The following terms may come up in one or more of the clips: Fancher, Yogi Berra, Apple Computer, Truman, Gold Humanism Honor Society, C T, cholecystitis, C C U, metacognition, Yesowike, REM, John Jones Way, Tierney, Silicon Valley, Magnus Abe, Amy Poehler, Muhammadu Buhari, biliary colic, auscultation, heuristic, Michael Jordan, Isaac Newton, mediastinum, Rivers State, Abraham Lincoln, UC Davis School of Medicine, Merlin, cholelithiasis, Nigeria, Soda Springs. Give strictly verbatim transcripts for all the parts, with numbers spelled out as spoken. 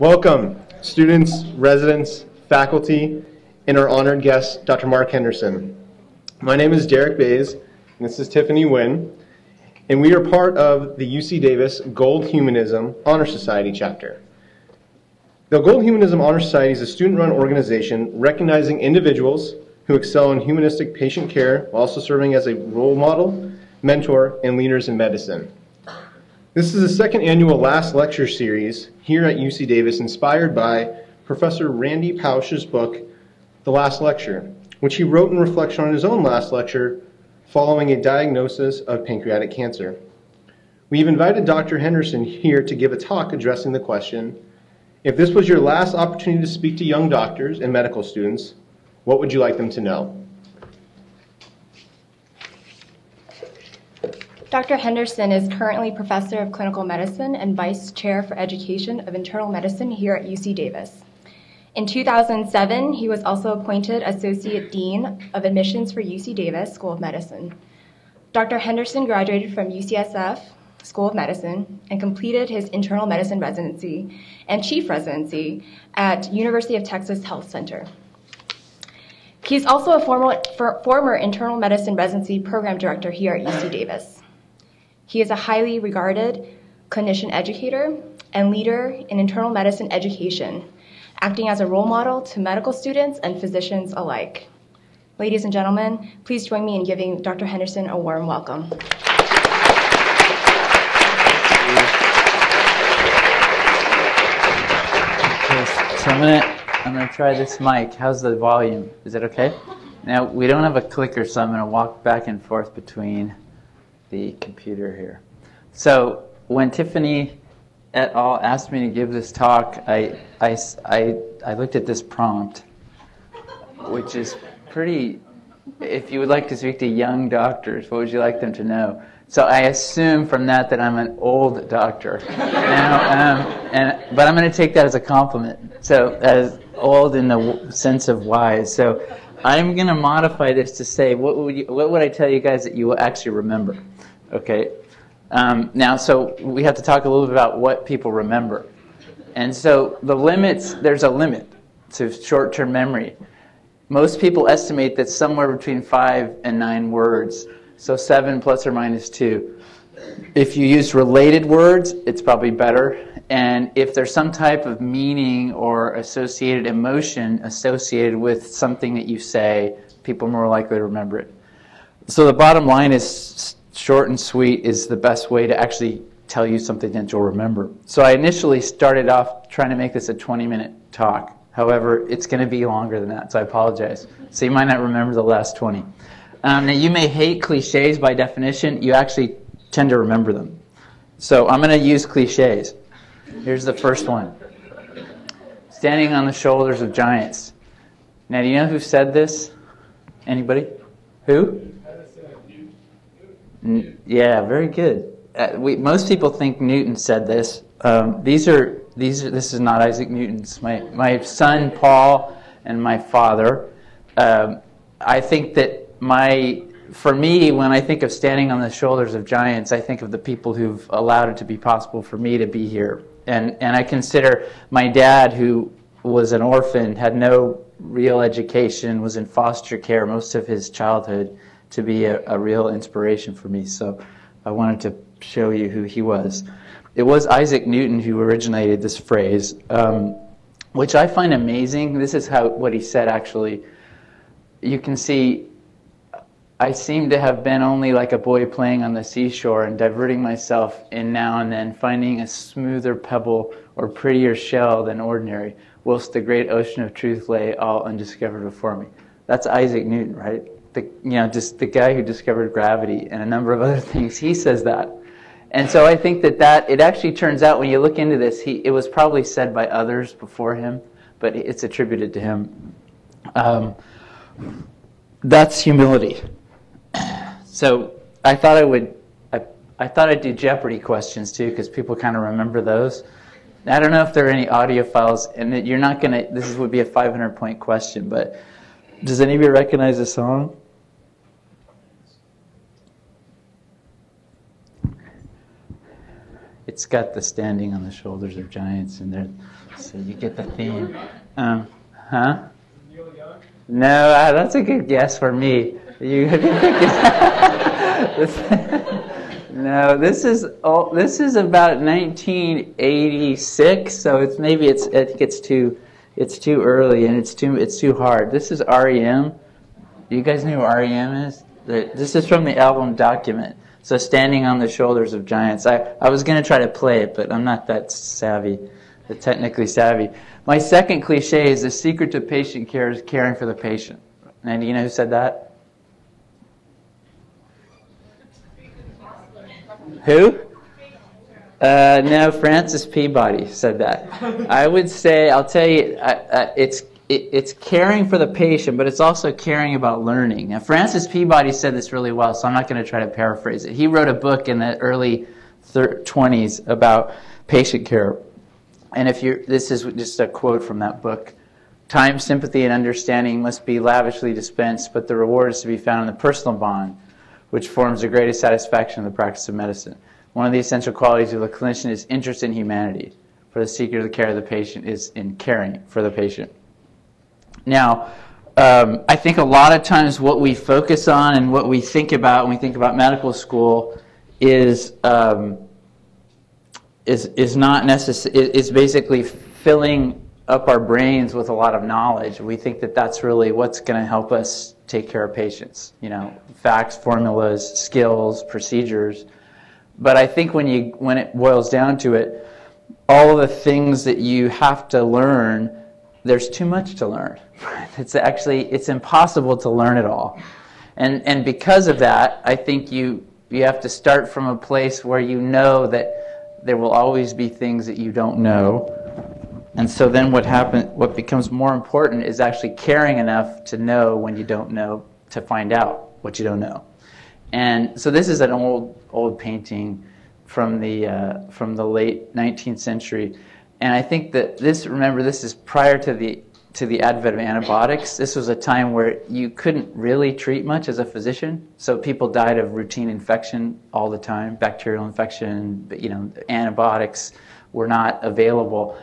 Welcome, students, residents, faculty, and our honored guest, Doctor Mark Henderson. My name is Derek Bays, and this is Tiffany Nguyen, and we are part of the U C Davis Gold Humanism Honor Society chapter. The Gold Humanism Honor Society is a student-run organization recognizing individuals who excel in humanistic patient care while also serving as a role model, mentor, and leaders in medicine. This is the second annual Last Lecture series here at U C Davis, inspired by Professor Randy Pausch's book, The Last Lecture, which he wrote in reflection on his own last lecture following a diagnosis of pancreatic cancer. We've invited Doctor Henderson here to give a talk addressing the question, if this was your last opportunity to speak to young doctors and medical students, what would you like them to know? Doctor Henderson is currently Professor of Clinical Medicine and Vice Chair for Education of Internal Medicine here at U C Davis. In two thousand seven, he was also appointed Associate Dean of Admissions for U C Davis School of Medicine. Doctor Henderson graduated from U C S F School of Medicine and completed his internal medicine residency and chief residency at University of Texas Health Center. He's also a former, former internal medicine residency program director here at U C Davis. He is a highly regarded clinician educator and leader in internal medicine education, acting as a role model to medical students and physicians alike. Ladies and gentlemen, please join me in giving Doctor Henderson a warm welcome. So I'm gonna, I'm gonna try this mic. How's the volume? Is that okay? Now, we don't have a clicker, so I'm gonna walk back and forth between the computer here. So when Tiffany et al. Asked me to give this talk, I, I, I, I looked at this prompt, which is pretty, if you would like to speak to young doctors, what would you like them to know? So I assume from that that I'm an old doctor. now, um, and, but I'm going to take that as a compliment, so as old in the w sense of wise. So I'm going to modify this to say, what would, you, what would I tell you guys that you will actually remember? Okay. Um, now, so we have to talk a little bit about what people remember. And so the limits, there's a limit to short-term memory. Most people estimate that somewhere between five and nine words, so seven plus or minus two. If you use related words, it's probably better. And if there's some type of meaning or associated emotion associated with something that you say, people are more likely to remember it. So the bottom line is, short and sweet is the best way to actually tell you something that you'll remember. So I initially started off trying to make this a twenty minute talk. However, it's going to be longer than that, so I apologize. So you might not remember the last twenty. Um, now, you may hate cliches by definition. You actually tend to remember them. So I'm going to use cliches. Here's the first one. Standing on the shoulders of giants. Now, do you know who said this? Anybody? Who? Yeah, very good. Uh, we, most people think Newton said this. Um, these are these. Are, this is not Isaac Newton's. My my son Paul and my father. Um, I think that my for me when I think of standing on the shoulders of giants, I think of the people who've allowed it to be possible for me to be here. And and I consider my dad, who was an orphan, had no real education, was in foster care most of his childhood, to be a, a real inspiration for me. So I wanted to show you who he was. It was Isaac Newton who originated this phrase, um, which I find amazing. This is how what he said, actually. You can see, I seem to have been only like a boy playing on the seashore and diverting myself in now and then, finding a smoother pebble or prettier shell than ordinary, whilst the great ocean of truth lay all undiscovered before me. That's Isaac Newton, right? The, you know, just the guy who discovered gravity and a number of other things, he says that. And so I think that, that it actually turns out when you look into this, he, it was probably said by others before him, but it's attributed to him. Um, that's humility. So I thought I would, I, I thought I'd do Jeopardy questions too, because people kind of remember those. I don't know if there are any audiophiles, and that you're not going to, this would be a five hundred point question, but does anybody recognize the song? It's got the standing on the shoulders of giants in there, so you get the theme. Um, huh? Neil Young? No, uh, that's a good guess for me. You No, this is oh, this is about nineteen eighty-six, so it's maybe it's I think it's too it's too early and it's too it's too hard. This is R E M. You guys know who R E M is? This is from the album Document. So Standing on the Shoulders of Giants. I, I was going to try to play it, but I'm not that savvy, that technically savvy. My second cliche is the secret to patient care is caring for the patient. And do you know who said that? Who? Uh, no, Francis Peabody said that. I would say, I'll tell you, I, I, it's It, it's caring for the patient, but it's also caring about learning. Now, Francis Peabody said this really well, so I'm not going to try to paraphrase it. He wrote a book in the early twenties about patient care. And if you're, this is just a quote from that book. Time, sympathy, and understanding must be lavishly dispensed, but the reward is to be found in the personal bond, which forms the greatest satisfaction in the practice of medicine. One of the essential qualities of the clinician is interest in humanity, for the secret of the care of the patient is in caring for the patient. Now, um, I think a lot of times what we focus on and what we think about when we think about medical school is um, is is not necessary. It's basically filling up our brains with a lot of knowledge. We think that that's really what's going to help us take care of patients. You know, facts, formulas, skills, procedures. But I think when you when it boils down to it, all of the things that you have to learn. There's too much to learn. It's actually, it's impossible to learn it all. And, and because of that, I think you, you have to start from a place where you know that there will always be things that you don't know. And so then what happens, what becomes more important is actually caring enough to know when you don't know, to find out what you don't know. And so this is an old, old painting from the, uh, from the late nineteenth century. And I think that this, remember, this is prior to the, to the advent of antibiotics. This was a time where you couldn't really treat much as a physician. So people died of routine infection all the time, bacterial infection, you know, antibiotics were not available.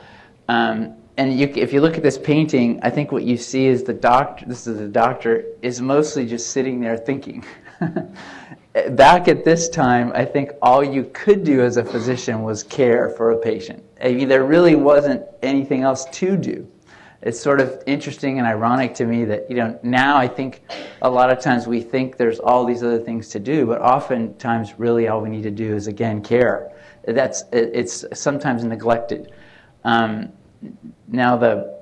Um, and you, if you look at this painting, I think what you see is the doctor, this is the doctor, is mostly just sitting there thinking. Back at this time, I think all you could do as a physician was care for a patient. I mean, there really wasn't anything else to do. It's sort of interesting and ironic to me that, you know, now I think a lot of times we think there's all these other things to do, but oftentimes really all we need to do is, again, care. That's, it's sometimes neglected. Um, now, the,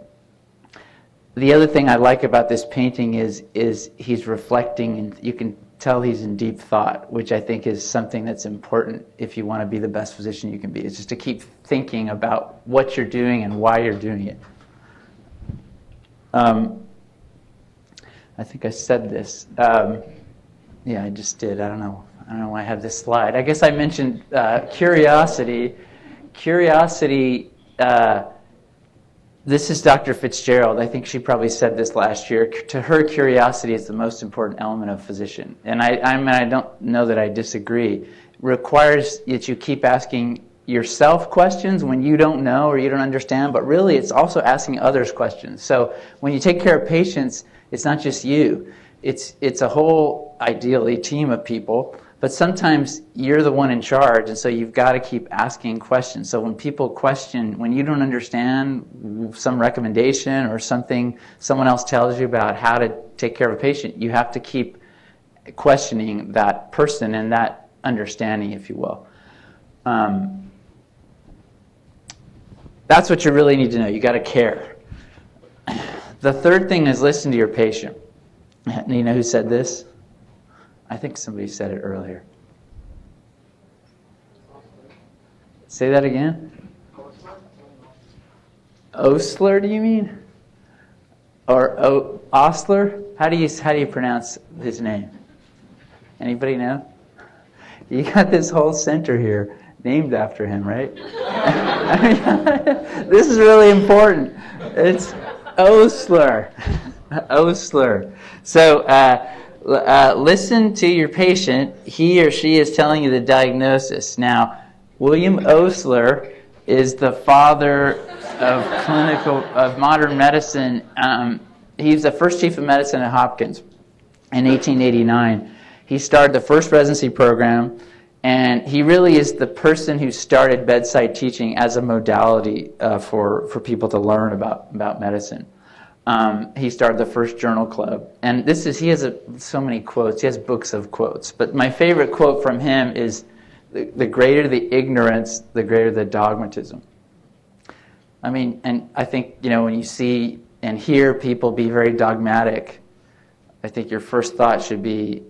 the other thing I like about this painting is, is he's reflecting, and you can tell he's in deep thought, which I think is something that's important if you want to be the best physician you can be. It's just to keep thinking about what you're doing and why you're doing it. Um, I think I said this. Um, yeah, I just did. I don't know. I don't know why I have this slide. I guess I mentioned uh, curiosity. Curiosity, uh, this is Doctor Fitzgerald. I think she probably said this last year. To her, curiosity is the most important element of physician. And I, I mean, I don't know that I disagree. It requires that you keep asking yourself questions when you don't know or you don't understand, but really it's also asking others questions. So when you take care of patients, it's not just you. It's, it's a whole, ideally, team of people. But sometimes you're the one in charge, and so you've got to keep asking questions. So when people question, when you don't understand some recommendation or something someone else tells you about how to take care of a patient, you have to keep questioning that person and that understanding, if you will. Um, that's what you really need to know. You've got to care. The third thing is listen to your patient. Do you know who said this? I think somebody said it earlier. Say that again? Osler, do you mean? Or o Osler? How do you how do you pronounce his name? Anybody know? You got this whole center here named after him, right? I mean, this is really important. It's Osler. Osler. So. Uh, Uh, listen to your patient. He or she is telling you the diagnosis. Now, William Osler is the father of clinical of modern medicine. Um, he's the first chief of medicine at Hopkins in eighteen eighty-nine. He started the first residency program, and he really is the person who started bedside teaching as a modality uh, for for people to learn about about medicine. Um, he started the first journal club, and this is he has a, so many quotes. He has books of quotes, but my favorite quote from him is, the, "The greater the ignorance, the greater the dogmatism." I mean, and I think you know when you see and hear people be very dogmatic, I think your first thought should be,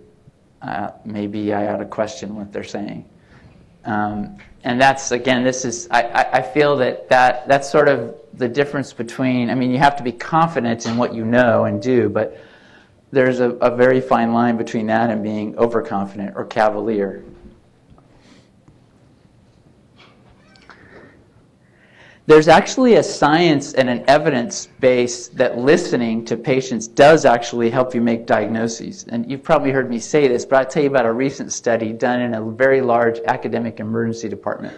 uh, maybe I ought to question what they're saying. Um, and that's again, this is I, I, I feel that that that's sort of the difference between, I mean, you have to be confident in what you know and do, but there's a, a very fine line between that and being overconfident or cavalier. There's actually a science and an evidence base that listening to patients does actually help you make diagnoses. And you've probably heard me say this, but I'll tell you about a recent study done in a very large academic emergency department,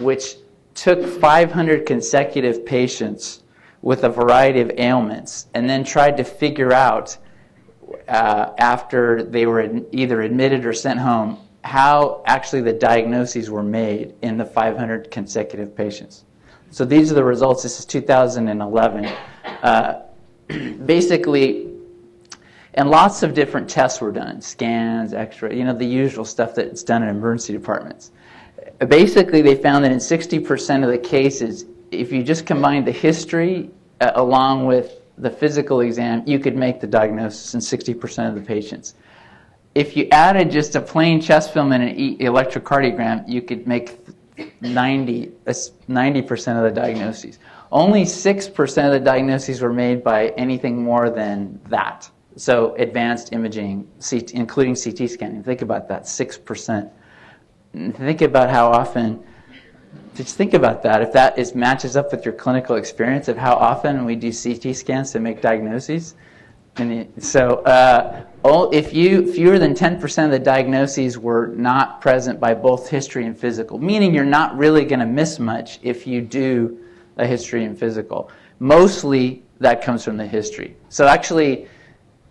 which took five hundred consecutive patients with a variety of ailments and then tried to figure out, uh, after they were either admitted or sent home, how actually the diagnoses were made in the five hundred consecutive patients. So these are the results. This is two thousand eleven. Uh, basically, and lots of different tests were done, scans, x-ray, you know, the usual stuff that's done in emergency departments. Basically, they found that in sixty percent of the cases, if you just combined the history uh, along with the physical exam, you could make the diagnosis in sixty percent of the patients. If you added just a plain chest film and an e electrocardiogram, you could make ninety percent of the diagnoses. Only six percent of the diagnoses were made by anything more than that. So advanced imaging, C T, including C T scanning. Think about that, six percent. Think about how often, just think about that. If that is, matches up with your clinical experience of how often we do C T scans to make diagnoses. And it, so uh, all, if you fewer than ten percent of the diagnoses were not present by both history and physical, meaning you're not really going to miss much if you do a history and physical. Mostly that comes from the history. So actually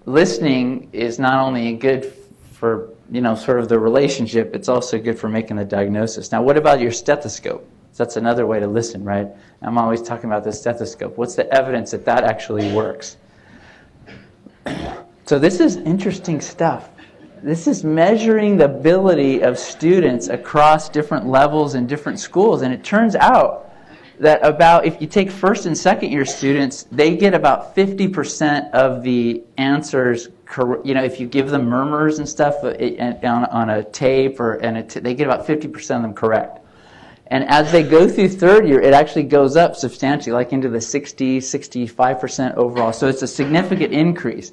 listening is not only good for you know, sort of the relationship, it's also good for making the diagnosis. Now, what about your stethoscope? So that's another way to listen, right? I'm always talking about the stethoscope. What's the evidence that that actually works? So this is interesting stuff. This is measuring the ability of students across different levels and different schools. And it turns out that about, if you take first and second year students, they get about fifty percent of the answers correct. You know, if you give them murmurs and stuff on, on a tape, or and a t they get about fifty percent of them correct. And as they go through third year, it actually goes up substantially, like into the sixty, sixty-five percent overall. So it's a significant increase.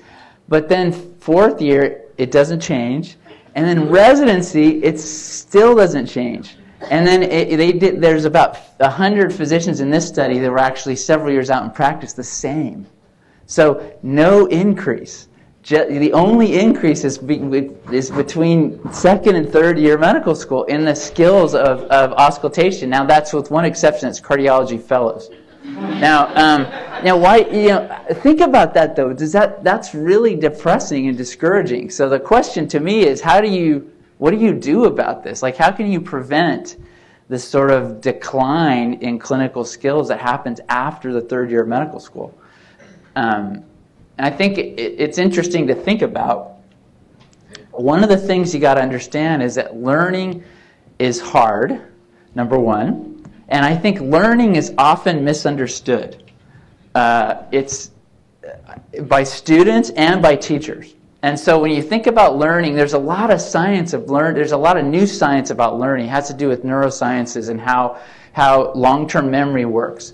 But then fourth year, it doesn't change. And then residency, it still doesn't change. And then it, they did, there's about one hundred physicians in this study that were actually several years out in practice the same. So no increase. Just, the only increase is, be, is between second and third year medical school in the skills of, of auscultation. Now that's with one exception, it's cardiology fellows. Now, um, now, why? You know, think about that though. Does that that's really depressing and discouraging? So the question to me is, how do you? What do you do about this? Like, how can you prevent this sort of decline in clinical skills that happens after the third year of medical school? Um, and I think it, it's interesting to think about. One of the things you got to understand is that learning is hard, number one. And I think learning is often misunderstood. Uh, it's by students and by teachers. And so when you think about learning, there's a lot of science of learn. There's a lot of new science about learning. It has to do with neurosciences and how how long-term memory works.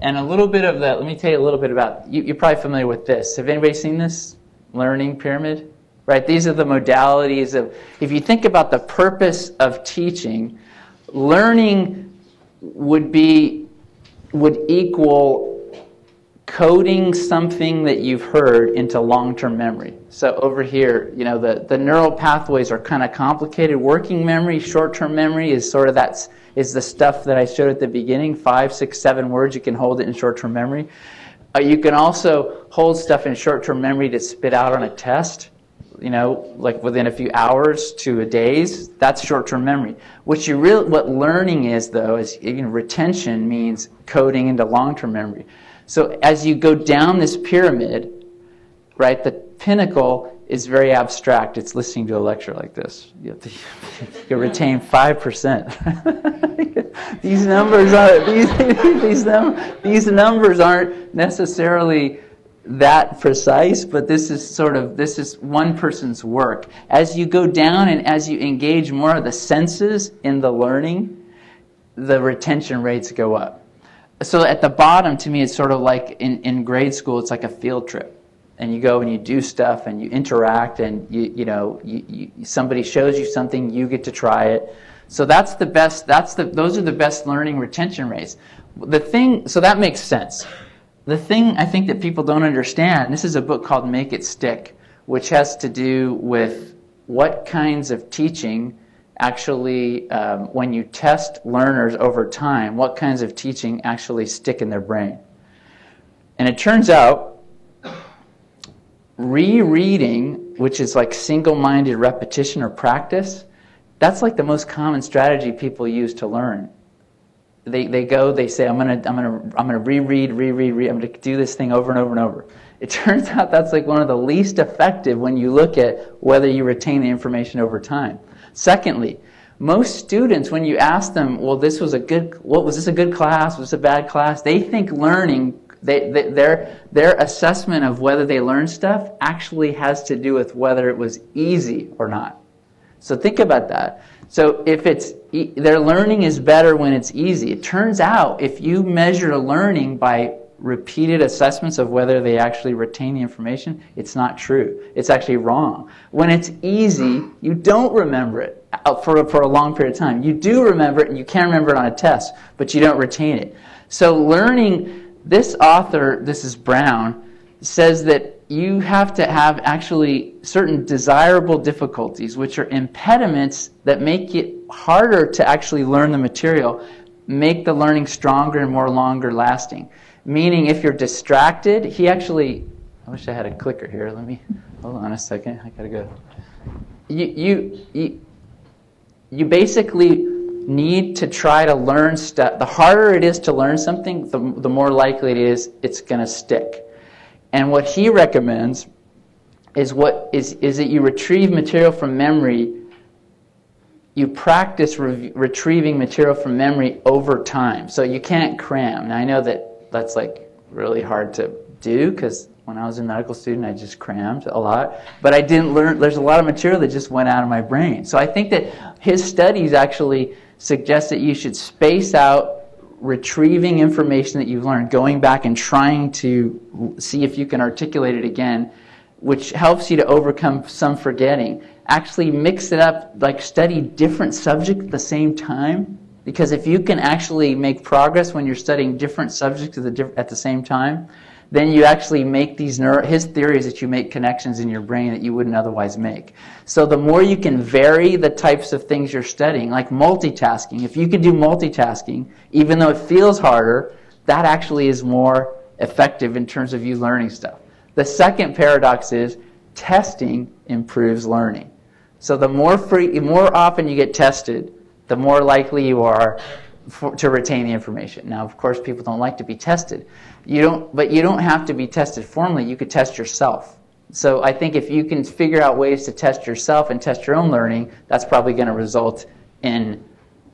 And a little bit of that. Let me tell you a little bit about. You, you're probably familiar with this. Have anybody seen this learning pyramid? Right. These are the modalities of. If you think about the purpose of teaching, learning would be would equal coding something that you've heard into long-term memory. So over here, you know, the, the neural pathways are kind of complicated. Working memory, short-term memory is sort of that's is the stuff that I showed at the beginning, five, six, seven words. You can hold it in short-term memory. Uh, you can also hold stuff in short-term memory to spit out on a test, you know, like within a few hours to a days. That's short-term memory. What you really, what learning is though, is you know, retention means coding into long-term memory. So as you go down this pyramid, right, the pinnacle is very abstract. It's listening to a lecture like this. You have to, you can retain five percent. These numbers are these these, num these numbers aren't necessarily that precise, but this is sort of, this is one person's work. As you go down and as you engage more of the senses in the learning, the retention rates go up. So at the bottom, to me, it's sort of like in, in grade school, it's like a field trip. And you go and you do stuff and you interact and, you, you know, you, you, somebody shows you something, you get to try it. So that's the best, that's the, those are the best learning retention rates. The thing, so that makes sense. The thing I think that people don't understand, this is a book called Make It Stick, which has to do with what kinds of teaching actually, um, when you test learners over time, what kinds of teaching actually stick in their brain. And it turns out rereading, which is like single-minded repetition or practice, that's like the most common strategy people use to learn. They, they go, they say, I'm gonna, I'm gonna, I'm gonna reread, reread, read, I'm gonna do this thing over and over and over. It turns out that's like one of the least effective when you look at whether you retain the information over time. Secondly, most students, when you ask them, well, this was a good, what was this a good class, was this a bad class? They think learning, they, they, their, their assessment of whether they learn stuff actually has to do with whether it was easy or not. So think about that. So if it's, their learning is better when it's easy. It turns out if you measure learning by repeated assessments of whether they actually retain the information, it's not true. It's actually wrong. When it's easy, you don't remember it for, for a long period of time. You do remember it and you can remember it on a test, but you don't retain it. So learning, this author, this is Brown, says that you have to have actually certain desirable difficulties, which are impediments that make it harder to actually learn the material, make the learning stronger and more longer lasting. Meaning if you're distracted, he actually, I wish I had a clicker here. Let me, hold on a second. I gotta go. You, you, you, you basically need to try to learn stuff. The harder it is to learn something, the, the more likely it is it's gonna stick. And what he recommends is what is is that you retrieve material from memory. You practice re retrieving material from memory over time, so you can't cram. Now I know that that's like really hard to do because when I was a medical student, I just crammed a lot, but I didn't learn. There's a lot of material that just went out of my brain. So I think that his studies actually suggest that you should space out retrieving information that you've learned, going back and trying to see if you can articulate it again, which helps you to overcome some forgetting. Actually mix it up, like study different subjects at the same time, because if you can actually make progress when you're studying different subjects at the, at the same time, then you actually make these neuro, his theory is that you make connections in your brain that you wouldn't otherwise make. So the more you can vary the types of things you're studying, like multitasking, if you can do multitasking, even though it feels harder, that actually is more effective in terms of you learning stuff. The second paradox is testing improves learning. So the more free, more often you get tested, the more likely you are For, to retain the information. Now, of course, people don't like to be tested. You don't, but you don't have to be tested formally. You could test yourself. So I think if you can figure out ways to test yourself and test your own learning, that's probably going to result in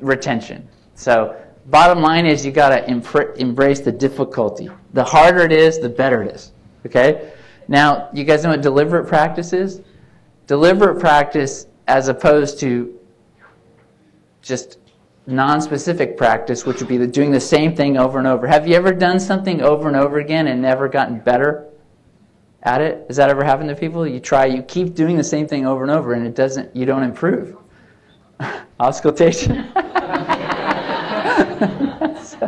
retention. So bottom line is you got to embrace the difficulty. The harder it is, the better it is. Okay? Now, you guys know what deliberate practice is? Deliberate practice as opposed to just non-specific practice, which would be doing the same thing over and over. Have you ever done something over and over again and never gotten better at it? Has that ever happened to people? You try, you keep doing the same thing over and over, and it doesn't, you don't improve. Auscultation. I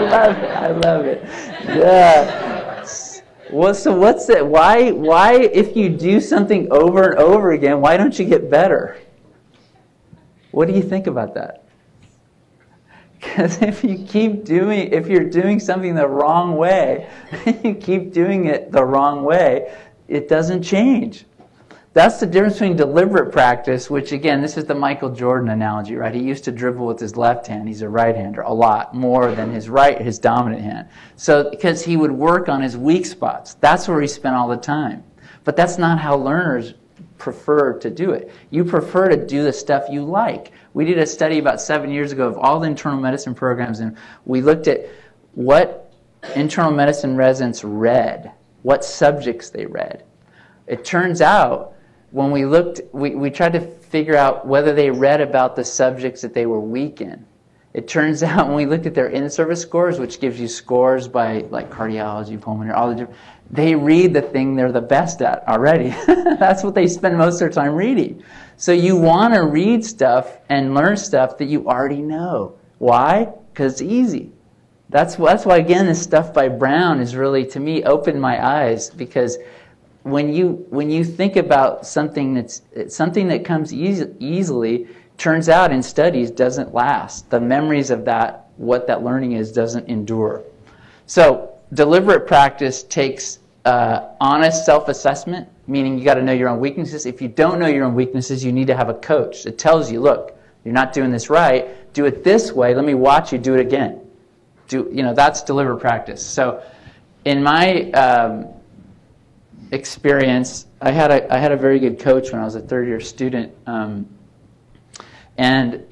love it. I love it. Yeah. Well, so what's it? Why? Why? If you do something over and over again, why don't you get better? What do you think about that? Because if you keep doing, if you're doing something the wrong way, you keep doing it the wrong way, it doesn't change. That's the difference between deliberate practice, which again, this is the Michael Jordan analogy, right? He used to dribble with his left hand. He's a right-hander a lot more than his right, his dominant hand. So, because he would work on his weak spots. That's where he spent all the time. But that's not how learners prefer to do it. You prefer to do the stuff you like. We did a study about seven years ago of all the internal medicine programs, and we looked at what internal medicine residents read, what subjects they read. It turns out when we looked, we, we tried to figure out whether they read about the subjects that they were weak in. It turns out when we looked at their in-service scores, which gives you scores by like cardiology, pulmonary, all the different, they read the thing they're the best at already. That's what they spend most of their time reading. So you want to read stuff and learn stuff that you already know. Why? Because it's easy. That's, that's why, again, this stuff by Brown is really, to me, opened my eyes, because when you, when you think about something, that's, something that comes easy, easily, turns out in studies doesn't last. The memories of that, what that learning is, doesn't endure. So deliberate practice takes uh, honest self-assessment, meaning you got to know your own weaknesses. If you don't know your own weaknesses, you need to have a coach that tells you, look, you're not doing this right. Do it this way. Let me watch you do it again. Do, you know, that's deliberate practice. So in my um, experience, I had, a, I had a very good coach when I was a third-year student. Um, and,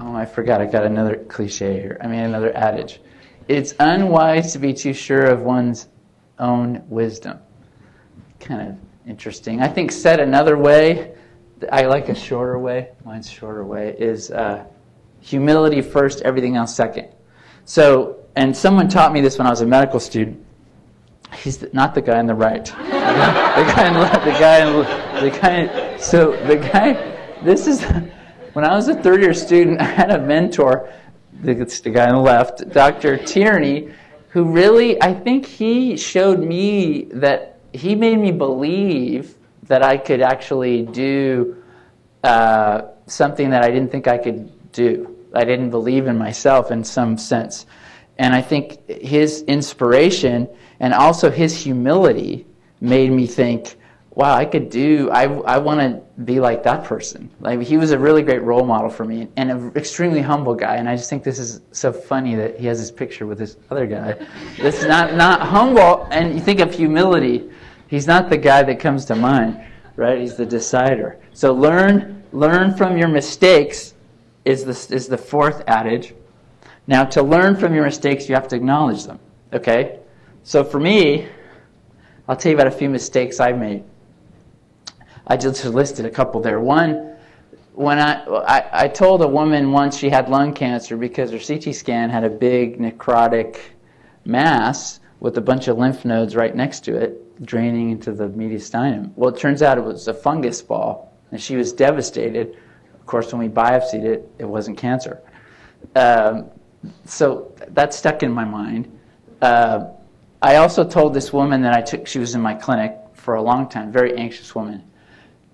oh, I forgot. I got another cliche here. I mean, another adage. It's unwise to be too sure of one's own wisdom. Kind of interesting. I think said another way, I like a shorter way, mine's shorter way, is uh, humility first, everything else second. So, and someone taught me this when I was a medical student. He's the, not the guy on the right. the guy on the left, the guy on the left, the guy, so the guy, this is, when I was a third year student, I had a mentor. It's the guy on the left, Doctor Tierney, who really, I think he showed me that he made me believe that I could actually do uh, something that I didn't think I could do. I didn't believe in myself in some sense. And I think his inspiration and also his humility made me think, wow, I could do, I, I want to be like that person. Like, he was a really great role model for me, and an extremely humble guy. And I just think this is so funny that he has this picture with this other guy. That's not, not humble, and you think of humility. He's not the guy that comes to mind, right? He's the decider. So learn, learn from your mistakes is the, is the fourth adage. Now, to learn from your mistakes, you have to acknowledge them, okay? So for me, I'll tell you about a few mistakes I've made. I just listed a couple there. One, when I, I, I told a woman once she had lung cancer because her C T scan had a big necrotic mass with a bunch of lymph nodes right next to it, draining into the mediastinum. Well, it turns out it was a fungus ball, and she was devastated. Of course, when we biopsied it, it wasn't cancer. Um, so that stuck in my mind. Uh, I also told this woman that I took, she was in my clinic for a long time, very anxious woman.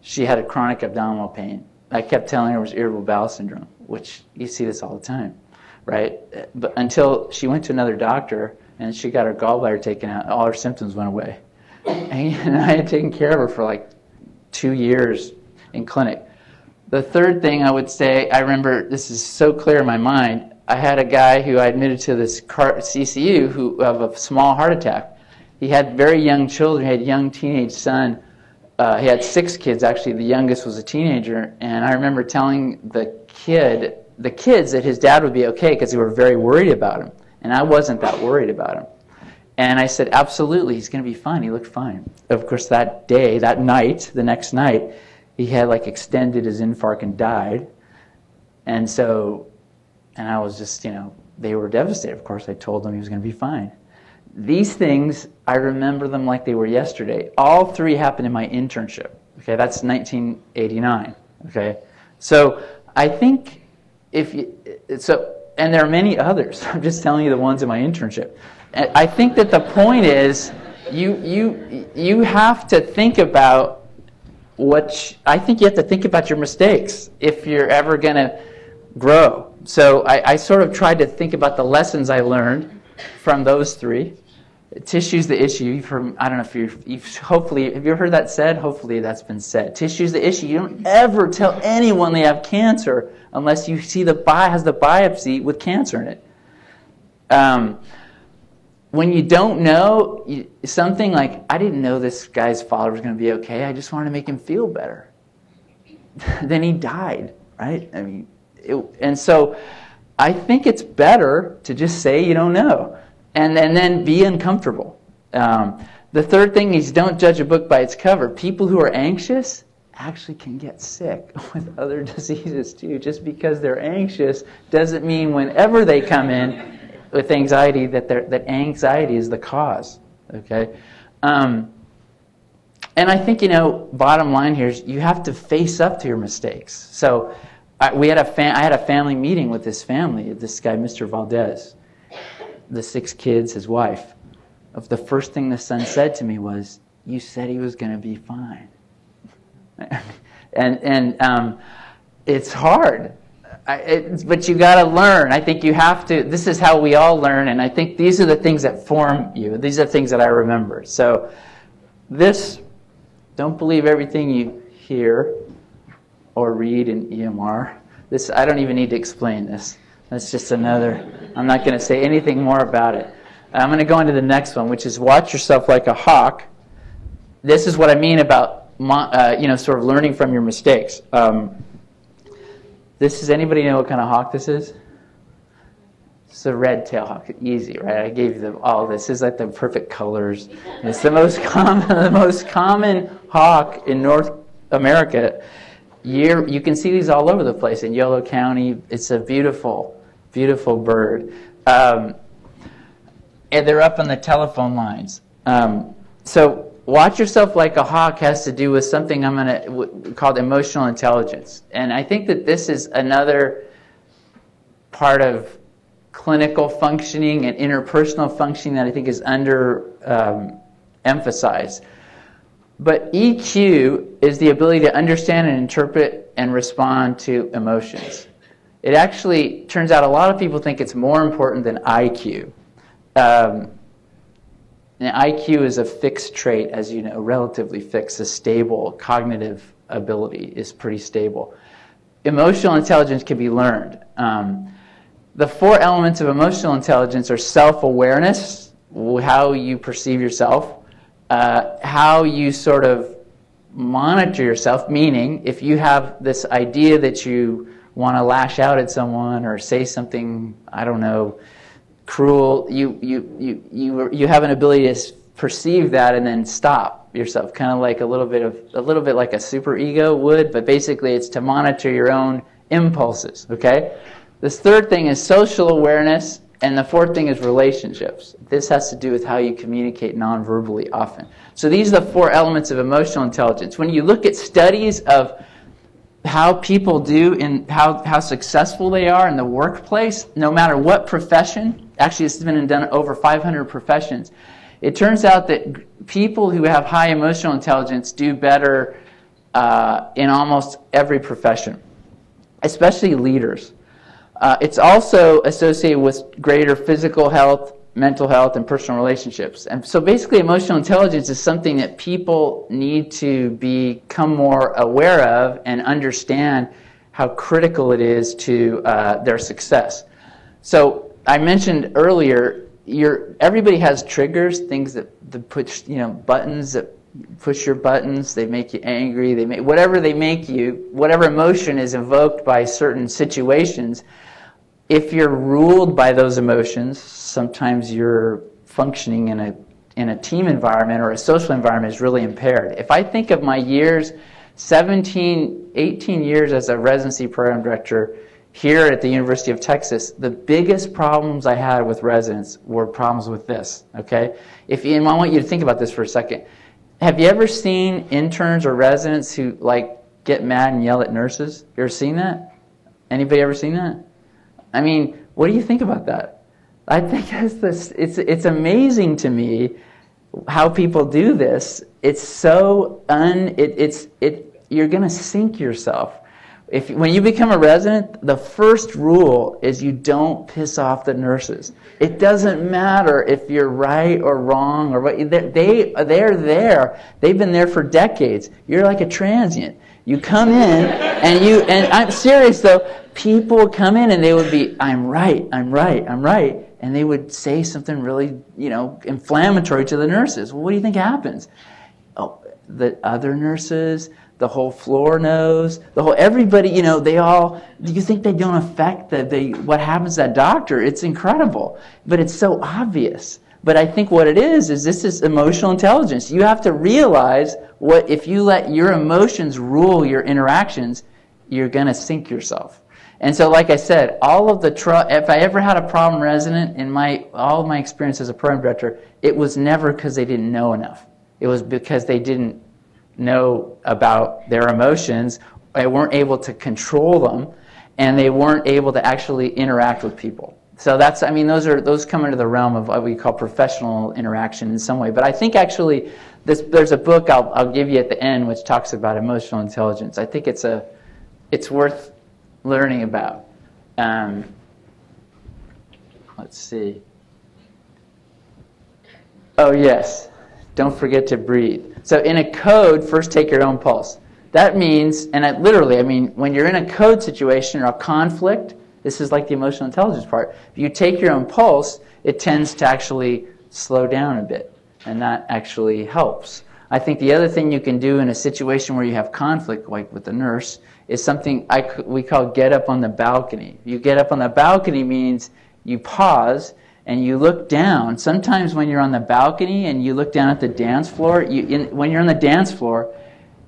She had a chronic abdominal pain. I kept telling her it was irritable bowel syndrome, which you see this all the time, right? But until she went to another doctor and she got her gallbladder taken out, all her symptoms went away. And I had taken care of her for like two years in clinic. The third thing I would say, I remember, this is so clear in my mind, I had a guy who I admitted to this C C U who of a small heart attack. He had very young children, he had a young teenage son. Uh, he had six kids, actually. The youngest was a teenager. And I remember telling the kid, the kids that his dad would be okay because they were very worried about him. And I wasn't that worried about him. And I said, absolutely, he's going to be fine. He looked fine. Of course, that day, that night, the next night, he had like extended his infarct and died. And so, and I was just, you know, they were devastated. Of course, I told them he was going to be fine. These things, I remember them like they were yesterday. All three happened in my internship. Okay, that's nineteen eighty-nine. Okay, so I think if you, so And there are many others. I'm just telling you the ones in my internship. And I think that the point is you, you, you have to think about what, I think you have to think about your mistakes if you're ever going to grow. So I, I sort of tried to think about the lessons I learned from those three. Tissue's the issue. From, I don't know if you've, you've hopefully, have you heard that said? Hopefully that's been said. Tissue's the issue. You don't ever tell anyone they have cancer unless you see the bi has the biopsy with cancer in it. Um, when you don't know you, something like, I didn't know this guy's father was going to be okay. I just wanted to make him feel better. Then he died, right? I mean, it, and so I think it's better to just say you don't know. And, and then be uncomfortable. Um, the third thing is don't judge a book by its cover. People who are anxious actually can get sick with other diseases too. Just because they're anxious doesn't mean whenever they come in with anxiety that, that anxiety is the cause. Okay? Um, and I think, you know, bottom line here is you have to face up to your mistakes. So I, we had a fam I had a family meeting with this family, this guy, Mister Valdez. The six kids, his wife, of the first thing the son said to me was, you said he was going to be fine. and and um, it's hard, I, it, but you got to learn. I think you have to, this is how we all learn, and I think these are the things that form you. These are the things that I remember. So this, don't believe everything you hear or read in E M R. This, I don't even need to explain this. That's just another, I'm not going to say anything more about it. I'm going to go into the next one, which is watch yourself like a hawk. This is what I mean about, uh, you know, sort of learning from your mistakes. Um, this is, anybody know what kind of hawk this is? It's a red tail hawk. Easy, right? I gave you the, all this. This is like the perfect colors. It's the most common, the most common hawk in North America. Year, you can see these all over the place. In Yolo County, it's a beautiful, beautiful bird. Um, and they're up on the telephone lines. Um, so watch yourself like a hawk has to do with something I'm gonna, w called emotional intelligence. And I think that this is another part of clinical functioning and interpersonal functioning that I think is under um, emphasized. But E Q is the ability to understand and interpret and respond to emotions. It actually turns out a lot of people think it's more important than I Q. Um, and I Q is a fixed trait, as you know, relatively fixed, a stable cognitive ability is pretty stable. Emotional intelligence can be learned. Um, the four elements of emotional intelligence are self-awareness, how you perceive yourself, uh, how you sort of monitor yourself, meaning if you have this idea that you want to lash out at someone or say something, I don't know, cruel, you, you, you, you, you have an ability to perceive that and then stop yourself, kind of like a little bit of, a little bit like a superego would, but basically it's to monitor your own impulses, okay? This third thing is social awareness, and the fourth thing is relationships. This has to do with how you communicate non-verbally often. So these are the four elements of emotional intelligence. When you look at studies of how people do in how, how successful they are in the workplace, no matter what profession, actually it's been done over five hundred professions, it turns out that people who have high emotional intelligence do better uh, in almost every profession, especially leaders. Uh, it's also associated with greater physical health, mental health, and personal relationships. And so basically emotional intelligence is something that people need to become more aware of and understand how critical it is to uh, their success. So I mentioned earlier, your, everybody has triggers, things that, that push, you know, buttons that push your buttons, they make you angry, they make, whatever they make you, whatever emotion is evoked by certain situations. If you're ruled by those emotions, sometimes your functioning in a, in a team environment or a social environment is really impaired. If I think of my years, seventeen, eighteen years as a residency program director here at the University of Texas, the biggest problems I had with residents were problems with this, okay? If, and I want you to think about this for a second. Have you ever seen interns or residents who like get mad and yell at nurses? You ever seen that? Anybody ever seen that? I mean, What do you think about that? I think that's this, it's, it's amazing to me how people do this. It's so un, it, it's, it, you're going to sink yourself. If, when you become a resident, the first rule is you don't piss off the nurses. It doesn't matter if you're right or wrong or what, they, they're there. They've been there for decades. You're like a transient. You come in and you, and I'm serious though, people come in and they would be, I'm right, I'm right, I'm right. And they would say something really, you know, inflammatory to the nurses. Well, what do you think happens? Oh, the other nurses, the whole floor knows, the whole, everybody, you know, they all, do you think they don't affect the, the, what happens to that doctor? It's incredible, but it's so obvious. But I think what it is, is this is emotional intelligence. You have to realize what, if you let your emotions rule your interactions, you're gonna sink yourself. And so, like I said, all of the, tr if I ever had a problem resident in my, all of my experience as a program director, it was never because they didn't know enough. It was because they didn't know about their emotions, they weren't able to control them, and they weren't able to actually interact with people. So that's, I mean, those are, those come into the realm of what we call professional interaction in some way. But I think actually, this, there's a book I'll, I'll give you at the end which talks about emotional intelligence. I think it's a, it's worth learning about. Um, let's see. Oh yes, don't forget to breathe. So in a code, first take your own pulse. That means, and I, literally, I mean, when you're in a code situation or a conflict, this is like the emotional intelligence part. If you take your own pulse, it tends to actually slow down a bit, and that actually helps. I think the other thing you can do in a situation where you have conflict, like with the nurse, is something I, we call get up on the balcony. You get up on the balcony means you pause, and you look down. Sometimes when you're on the balcony and you look down at the dance floor, you, in, when you're on the dance floor,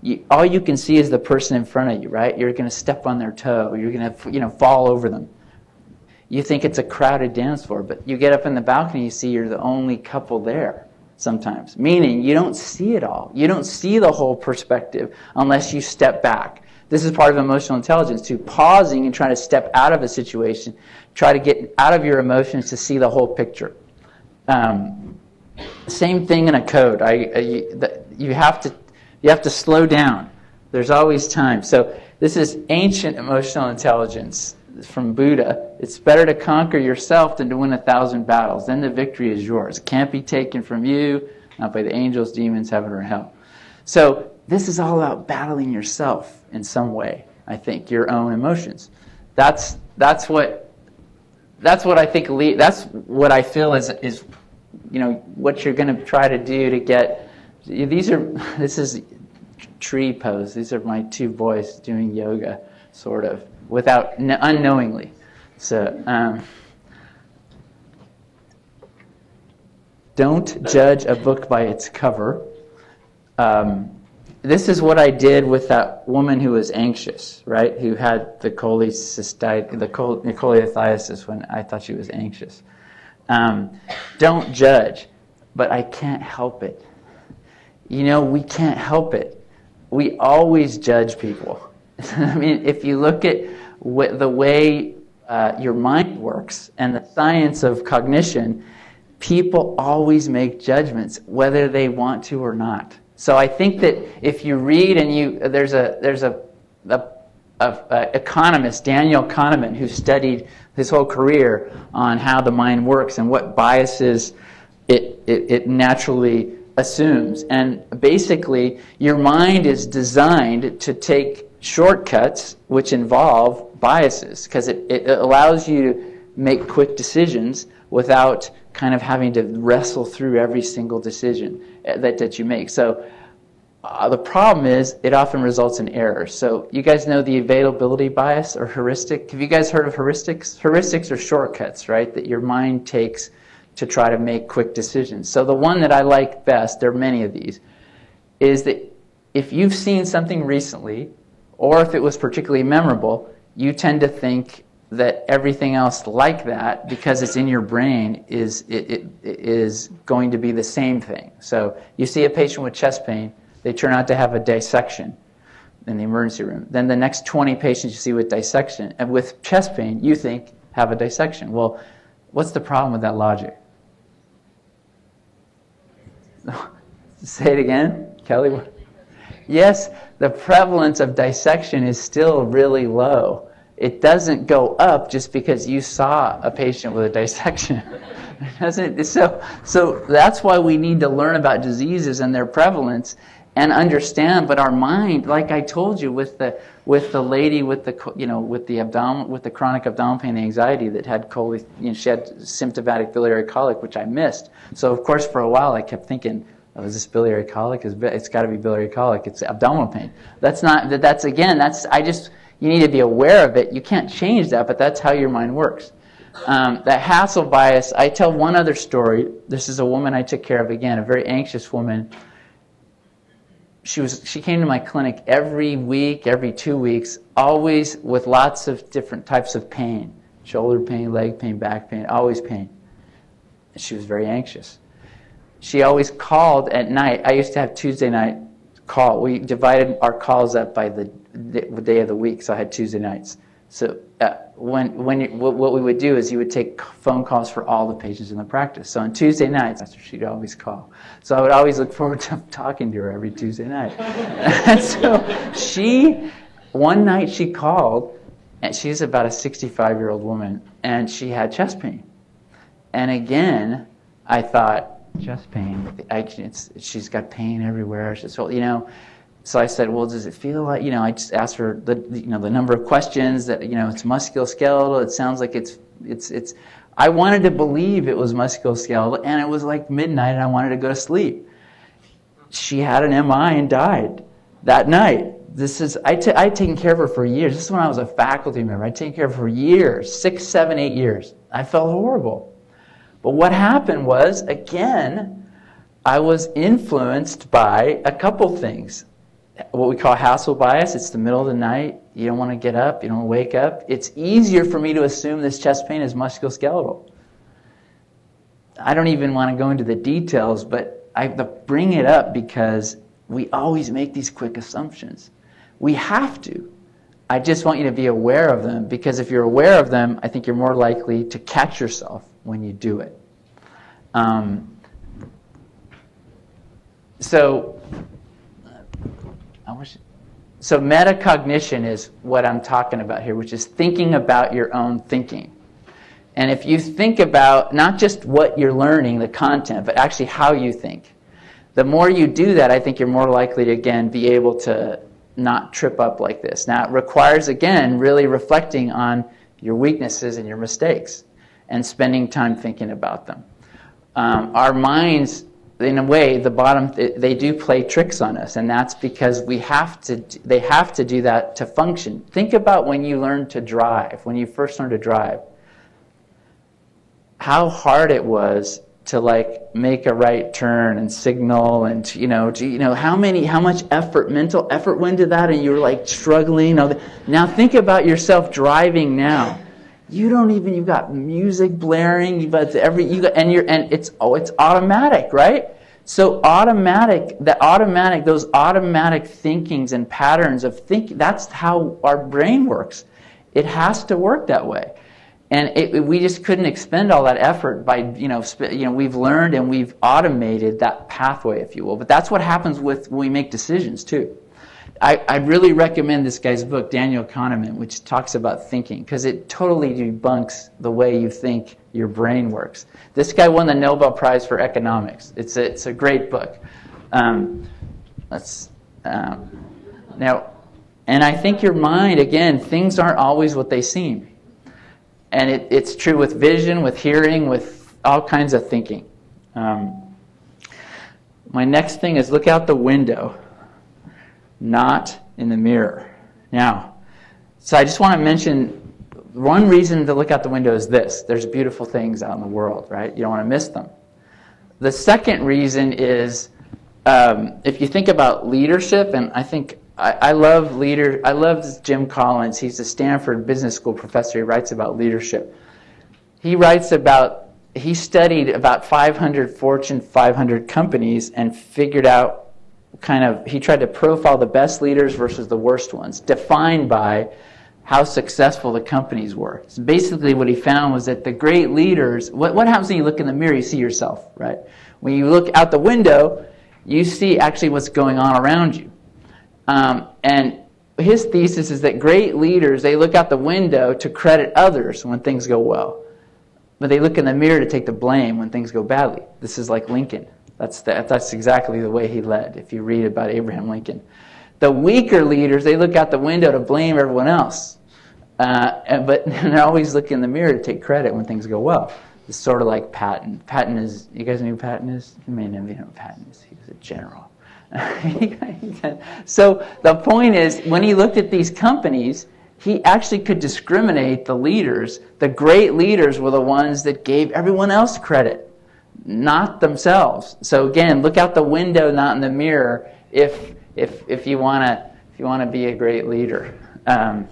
you, all you can see is the person in front of you, right? You're going to step on their toe. You're going to, you know, fall over them. You think it's a crowded dance floor, but you get up in the balcony, you see you're the only couple there sometimes, meaning you don't see it all. You don't see the whole perspective unless you step back. This is part of emotional intelligence, too, pausing and trying to step out of a situation, try to get out of your emotions to see the whole picture. Um, same thing in a code. I, I, you, have to, you have to slow down. There's always time. So this is ancient emotional intelligence from Buddha. It's better to conquer yourself than to win a thousand battles. Then the victory is yours. It can't be taken from you, not by the angels, demons, heaven, or hell. So this is all about battling yourself in some way, I think, your own emotions. That's, that's, what, that's what I think, that's what I feel is, is you know, what you're going to try to do to get, these are, this is tree pose. These are my two boys doing yoga, sort of, without, unknowingly. So, um, don't judge a book by its cover. Um, This is what I did with that woman who was anxious, right? Who had the cholecystitis, the chol cholelithiasis when I thought she was anxious. Um, don't judge, but I can't help it. You know, we can't help it. We always judge people. I mean, if you look at wh the way uh, your mind works and the science of cognition, people always make judgments, whether they want to or not. So I think that if you read and you, there's a, there's a, a, a, a economist, Daniel Kahneman, who studied his whole career on how the mind works and what biases it, it, it naturally assumes. And basically, your mind is designed to take shortcuts which involve biases because it, it allows you to make quick decisions without kind of having to wrestle through every single decision that, that you make. So uh, the problem is it often results in errors. So you guys know the availability bias or heuristic? Have you guys heard of heuristics? Heuristics are shortcuts, right, that your mind takes to try to make quick decisions. So the one that I like best, there are many of these, is that if you've seen something recently or if it was particularly memorable, you tend to think that everything else like that, because it's in your brain, is, it, it, it is going to be the same thing. So you see a patient with chest pain, they turn out to have a dissection in the emergency room. Then the next twenty patients you see with dissection, and with chest pain, you think have a dissection. Well, what's the problem with that logic? Say it again, Kelly. Yes, the prevalence of dissection is still really low. It doesn't go up just because you saw a patient with a dissection. Doesn't, so, so that's why we need to learn about diseases and their prevalence and understand. But our mind, like I told you, with the with the lady with the you know with the abdominal with the chronic abdominal pain and anxiety that had coli, you know, she had symptomatic biliary colic, which I missed. So of course for a while I kept thinking, oh, is this biliary colic? It's got to be biliary colic. It's abdominal pain. That's not. That's again. That's I just. You need to be aware of it. You can't change that, but that's how your mind works. Um, that hassle bias, I tell one other story. This is a woman I took care of, again, a very anxious woman. She was, she came to my clinic every week, every two weeks, always with lots of different types of pain. Shoulder pain, leg pain, back pain, always pain. She was very anxious. She always called at night. I used to have Tuesday night call. We divided our calls up by the the day of the week, so I had Tuesday nights. So uh, when, when you, what, what we would do is you would take phone calls for all the patients in the practice. So on Tuesday nights, she'd always call. So I would always look forward to talking to her every Tuesday night. And so she, one night she called, and she's about a sixty-five-year-old woman, and she had chest pain. And again, I thought, chest pain, I, it's, she's got pain everywhere. She's, you know. So I said, well, does it feel like, you know, I just asked her the, you know, the number of questions that, you know, it's musculoskeletal. It sounds like it's, it's, it's, I wanted to believe it was musculoskeletal, and it was like midnight and I wanted to go to sleep. She had an M I and died that night. This is, I t I'd taken care of her for years. This is when I was a faculty member. I'd taken care of her for years, six, seven, eight years. I felt horrible. But what happened was, again, I was influenced by a couple things. What we call hassle bias. It's the middle of the night. You don't want to get up. You don't wake up. It's easier for me to assume this chest pain is musculoskeletal. I don't even want to go into the details, but I bring it up because we always make these quick assumptions. We have to. I just want you to be aware of them, because if you're aware of them, I think you're more likely to catch yourself when you do it. Um, so... So metacognition is what I'm talking about here, which is thinking about your own thinking. And if you think about not just what you're learning, the content, but actually how you think, the more you do that, I think you're more likely to, again, be able to not trip up like this. Now, it requires, again, really reflecting on your weaknesses and your mistakes and spending time thinking about them. Um, our minds... in a way, the bottom, they do play tricks on us, and that's because we have to, they have to do that to function. Think about when you learn to drive, when you first learned to drive, how hard it was to like make a right turn and signal, and you know, to, you know, how many, how much effort, mental effort went into that, and you were like struggling. Now think about yourself driving now. You don't even, you've got music blaring, you've got every, you got, and you're, and it's, oh, it's automatic, right? So automatic, the automatic, those automatic thinkings and patterns of thinking, that's how our brain works. It has to work that way. And it, it, we just couldn't expend all that effort by, you know, sp you know, we've learned and we've automated that pathway, if you will. But that's what happens with, when we make decisions too. I, I really recommend this guy's book, Daniel Kahneman, which talks about thinking, because it totally debunks the way you think your brain works. This guy won the Nobel Prize for Economics. It's a, it's a great book. Um, let's, um, now, and I think your mind, again, things aren't always what they seem. And it, it's true with vision, with hearing, with all kinds of thinking. Um, my next thing is look out the window, not in the mirror. Now, so I just want to mention one reason to look out the window is this. There's beautiful things out in the world, right? You don't want to miss them. The second reason is um, if you think about leadership, and I think I, I love leader. I love Jim Collins. He's a Stanford Business School professor. He writes about leadership. He writes about, he studied about five hundred Fortune five hundred companies and figured out kind of, he tried to profile the best leaders versus the worst ones, defined by how successful the companies were. So basically what he found was that the great leaders, what, what happens when you look in the mirror, you see yourself, right? When you look out the window, you see actually what's going on around you. Um, and his thesis is that great leaders, they look out the window to credit others when things go well. But they look in the mirror to take the blame when things go badly. This is like Lincoln. That's, the, that's exactly the way he led, if you read about Abraham Lincoln. The weaker leaders, they look out the window to blame everyone else. Uh, but they're always looking in the mirror to take credit when things go well. It's sort of like Patton. Patton is, you guys know who Patton is? You may not know who Patton is. He was a general. So the point is, when he looked at these companies, he actually could discriminate the leaders. The great leaders were the ones that gave everyone else credit, not themselves. So again, look out the window, not in the mirror, if if if you wanna if you wanna be a great leader. Um,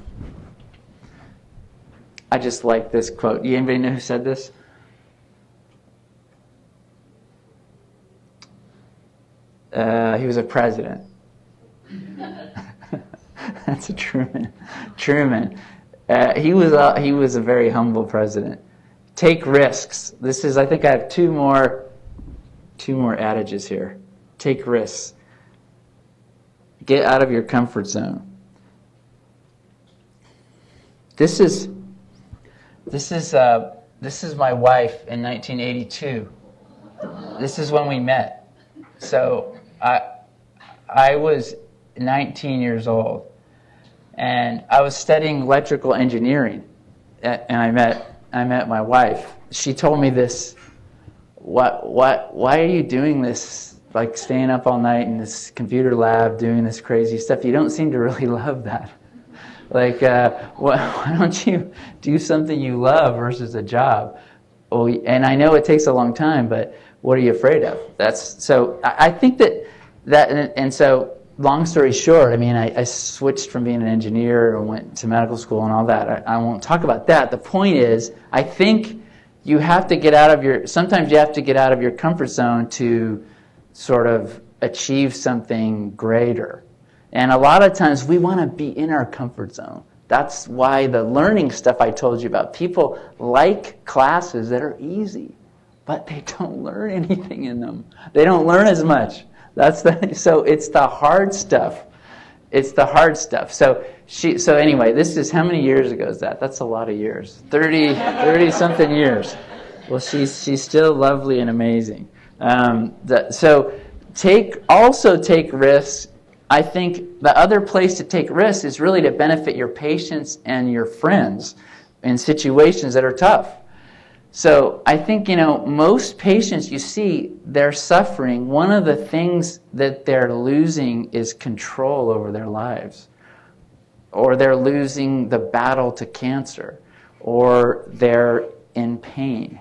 I just like this quote. Anybody know who said this? Uh, he was a president. That's a Truman. Truman. Uh, he was a, he was a very humble president. Take risks. This is, I think I have two more two more adages here. Take risks. Get out of your comfort zone. This is this is uh, this is my wife in nineteen eighty-two. This is when we met. So I, I was nineteen years old, and I was studying electrical engineering, and I met, I met my wife. She told me this, what, what, why are you doing this, like staying up all night in this computer lab, doing this crazy stuff? You don't seem to really love that. Like, uh, why, why don't you do something you love versus a job? Well, and I know it takes a long time, but what are you afraid of? That's so. I think that that, and, and so. Long story short, I mean, I, I switched from being an engineer and went to medical school and all that. I, I won't talk about that. The point is, I think you have to get out of your. Sometimes you have to get out of your comfort zone to sort of achieve something greater. And a lot of times we want to be in our comfort zone. That's why the learning stuff I told you about. People like classes that are easy, but they don't learn anything in them. They don't learn as much. That's the, so it's the hard stuff. It's the hard stuff. So she. So anyway, this is, how many years ago is that? That's a lot of years. thirty, thirty-something years. Well, she's, she's still lovely and amazing. Um, the, so take also take risks. I think the other place to take risks is really to benefit your patients and your friends in situations that are tough. So I think, you know, most patients you see, they're suffering. One of the things that they're losing is control over their lives. Or they're losing the battle to cancer. Or they're in pain.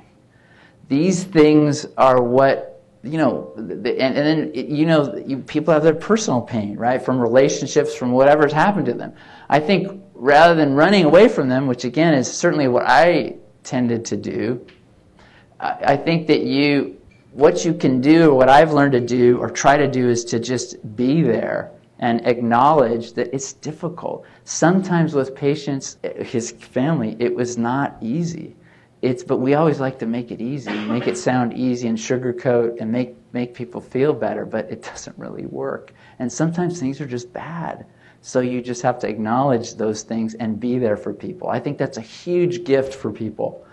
These things are what, you know, and, and then, you know, you, people have their personal pain, right? From relationships, from whatever's happened to them. I think rather than running away from them, which again is certainly what I tended to do, I think that you, what you can do, or what I've learned to do or try to do, is to just be there and acknowledge that it's difficult. Sometimes with patients, his family, it was not easy. It's, but we always like to make it easy, make it sound easy and sugarcoat and make, make people feel better, but it doesn't really work. And sometimes things are just bad. So you just have to acknowledge those things and be there for people. I think that's a huge gift for people.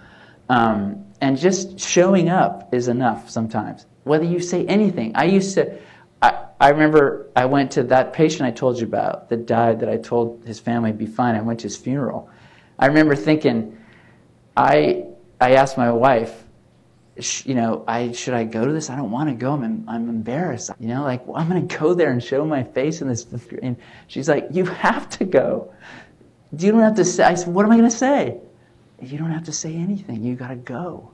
Um, and just showing up is enough sometimes, whether you say anything. I used to, I, I remember I went to that patient I told you about that died, that I told his family be fine. I went to his funeral. I remember thinking, I, I asked my wife, you know, I, should I go to this? I don't want to go. I'm, I'm embarrassed. You know, like, well, I'm going to go there and show my face in this. And she's like, you have to go. You don't have to say. I said, what am I going to say? You don't have to say anything. You got to go.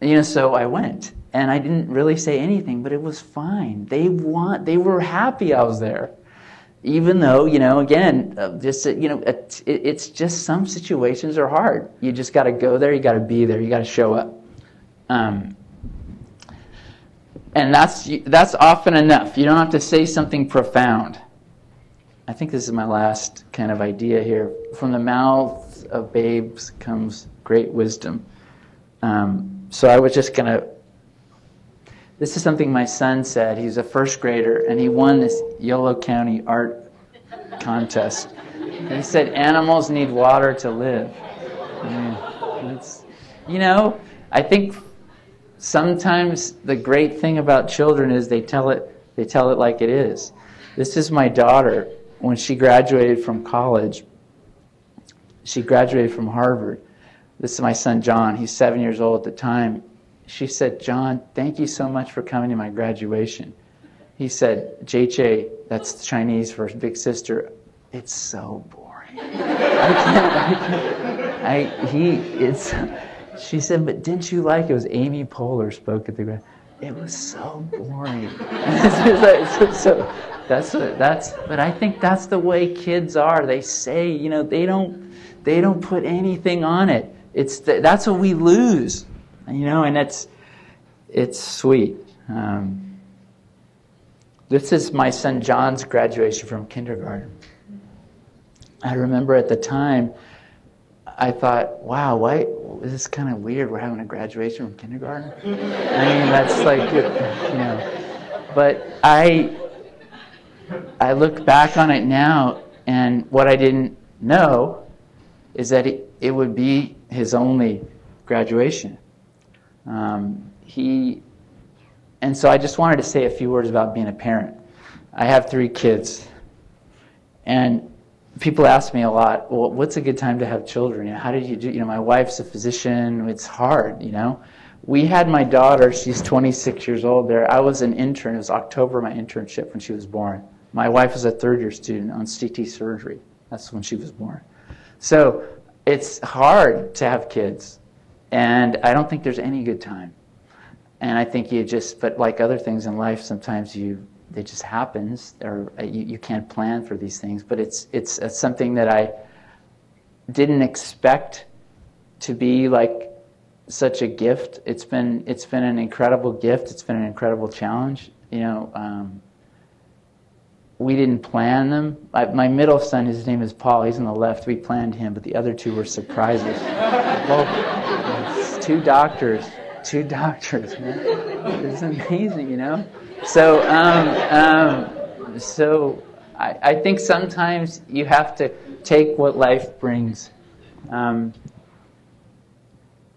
You know, so I went. And I didn't really say anything, but it was fine. They want, they were happy I was there. Even though, you know, again, uh, just, uh, you know, uh, it, it's just some situations are hard. You just got to go there. You got to be there. You got to show up. Um, and that's, that's often enough. You don't have to say something profound. I think this is my last kind of idea here. From the mouths of babes comes great wisdom. Um, so I was just going to, this is something my son said. He's a first grader, and he won this Yolo County art contest. And he said, animals need water to live. And it's, you know, I think sometimes the great thing about children is they tell it, they tell it like it is. This is my daughter. When she graduated from college, she graduated from Harvard. This is my son, John. He's seven years old at the time. She said, John, thank you so much for coming to my graduation. He said, J J, that's Chinese for big sister, it's so boring. I can't, I can't, I, he, it's, she said, but didn't you like it? It was Amy Poehler spoke at the graduation. It was so boring. so, so, that's what, that's, but I think that's the way kids are. They say, you know, they don't, they don't put anything on it. It's the, that's what we lose, you know, and it's, it's sweet. Um, this is my son John's graduation from kindergarten. I remember at the time, I thought, wow, why, this is kind of weird. We're having a graduation from kindergarten. I mean, that's like, you know. But I, I look back on it now, and what I didn't know is that it, it would be his only graduation. Um, he, and so I just wanted to say a few words about being a parent. I have three kids, and people ask me a lot, well, what's a good time to have children? You know, how did you do? You know, my wife's a physician. It's hard, you know. We had my daughter. She's twenty-six years old there. I was an intern. It was October, my internship, when she was born. My wife was a third-year student on C T surgery. That's when she was born. So it's hard to have kids, and I don't think there's any good time. And I think you just, but like other things in life, sometimes you, it just happens, or you, you can't plan for these things. But it's, it's it's something that I didn't expect to be like such a gift. It's been it's been an incredible gift. It's been an incredible challenge. You know, um, we didn't plan them. I, my middle son, his name is Paul. He's on the left. We planned him, but the other two were surprises. Well, it's two doctors, two doctors, man. It's amazing, you know. So, um, um, so I, I think sometimes you have to take what life brings. Um,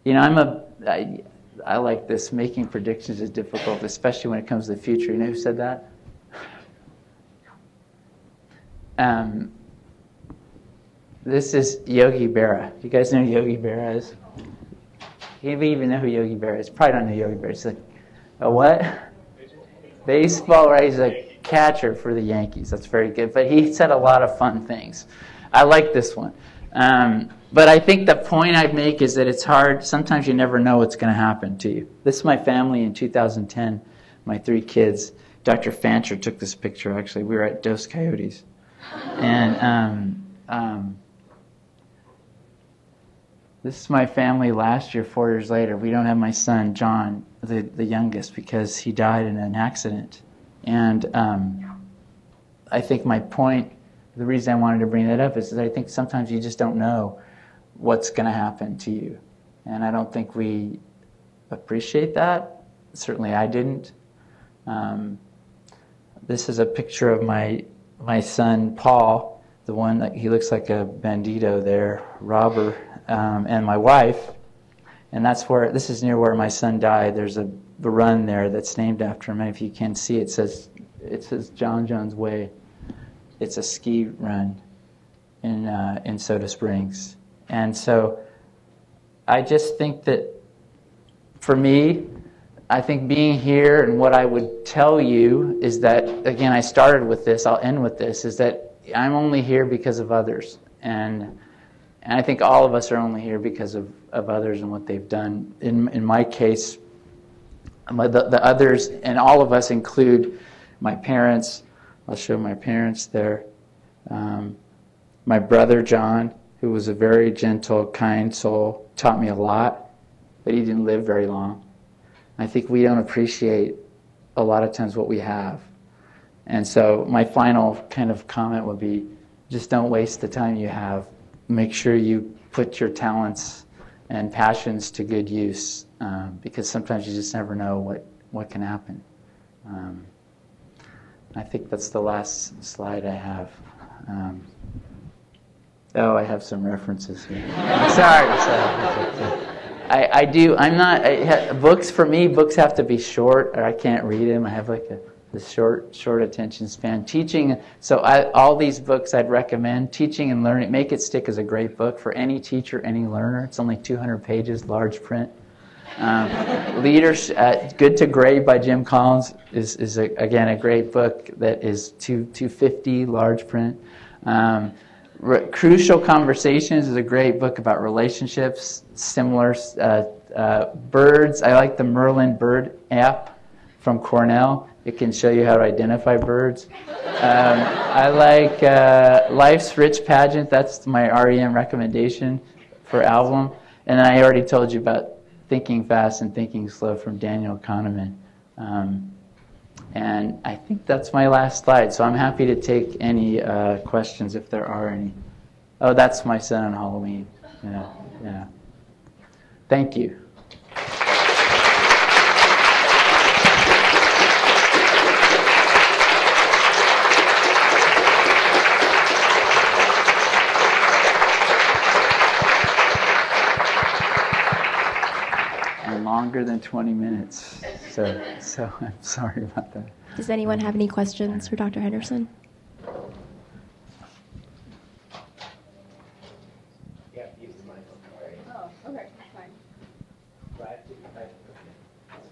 you know, I'm a, I, I like this, making predictions is difficult, especially when it comes to the future. You know who said that? Um, this is Yogi Berra. You guys know who Yogi Berra is? Anybody even know who Yogi Berra is? Probably don't know Yogi Berra. It's like, a what? Baseball, right? He's a catcher for the Yankees. That's very good. But he said a lot of fun things. I like this one. Um, but I think the point I make is that it's hard. Sometimes you never know what's going to happen to you. This is my family in two thousand ten, my three kids. Doctor Fancher took this picture, actually. We were at Dos Coyotes. And um, um, this is my family last year, four years later. We don't have my son, John, the, the youngest, because he died in an accident. And um, I think my point, the reason I wanted to bring that up is that I think sometimes you just don't know what's going to happen to you. And I don't think we appreciate that. Certainly I didn't. Um, this is a picture of my, my son, Paul, the one that he looks like a bandito there, robber, um, and my wife. And that's where, this is near where my son died. There's a run there that's named after him. And if you can see, it says, it says John Jones Way. It's a ski run in, uh, in Soda Springs. And so I just think that for me, I think being here and what I would tell you is that, again, I started with this, I'll end with this, is that I'm only here because of others. And And I think all of us are only here because of, of others and what they've done. In, in my case, the, the others and all of us include my parents. I'll show my parents there. Um, my brother, John, who was a very gentle, kind soul, taught me a lot, but he didn't live very long. I think we don't appreciate a lot of times what we have. And so my final kind of comment would be, just don't waste the time you have. Make sure you put your talents and passions to good use, um, because sometimes you just never know what, what can happen. Um, I think that's the last slide I have. Um, oh, I have some references here. sorry, sorry. I, I do, I'm not, I ha, books for me, books have to be short, or I can't read them. I have like a the short, short attention span. Teaching, so I, all these books I'd recommend. Teaching and Learning, Make It Stick is a great book for any teacher, any learner. It's only two hundred pages, large print. Um, Leaders, uh, Good to Grave by Jim Collins is, is a, again, a great book that is two fifty, large print. Um, Crucial Conversations is a great book about relationships, similar. Uh, uh, birds, I like the Merlin bird app from Cornell. It can show you how to identify birds. Um, I like uh, Life's Rich Pageant. That's my R E M recommendation for album. And I already told you about Thinking Fast and Thinking Slow from Daniel Kahneman. Um, and I think that's my last slide. So I'm happy to take any uh, questions if there are any. Oh, that's my son on Halloween. Yeah, yeah. Thank you. Longer than twenty minutes, so so I'm sorry about that. Does anyone have any questions for Doctor Henderson? Yeah, use the microphone. Oh, okay, fine.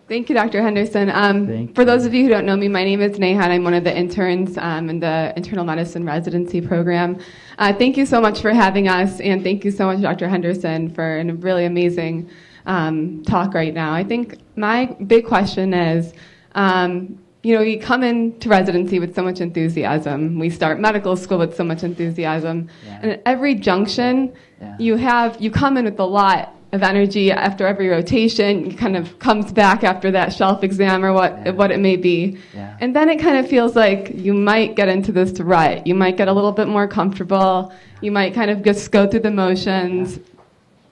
Thank you, Doctor Henderson. Um, for those of you who don't know me, my name is Nehan. I'm one of the interns um, in the internal medicine residency program. Uh, thank you so much for having us, and thank you so much, Doctor Henderson, for a really amazing Um, talk right now. I think my big question is, um, you know, we come into residency with so much enthusiasm. We start medical school with so much enthusiasm. Yeah. And at every junction, yeah. you have, you come in with a lot of energy after every rotation. It kind of comes back after that shelf exam or what, yeah. what it may be. Yeah. And then it kind of feels like you might get into this rut. You might get a little bit more comfortable. You might kind of just go through the motions yeah.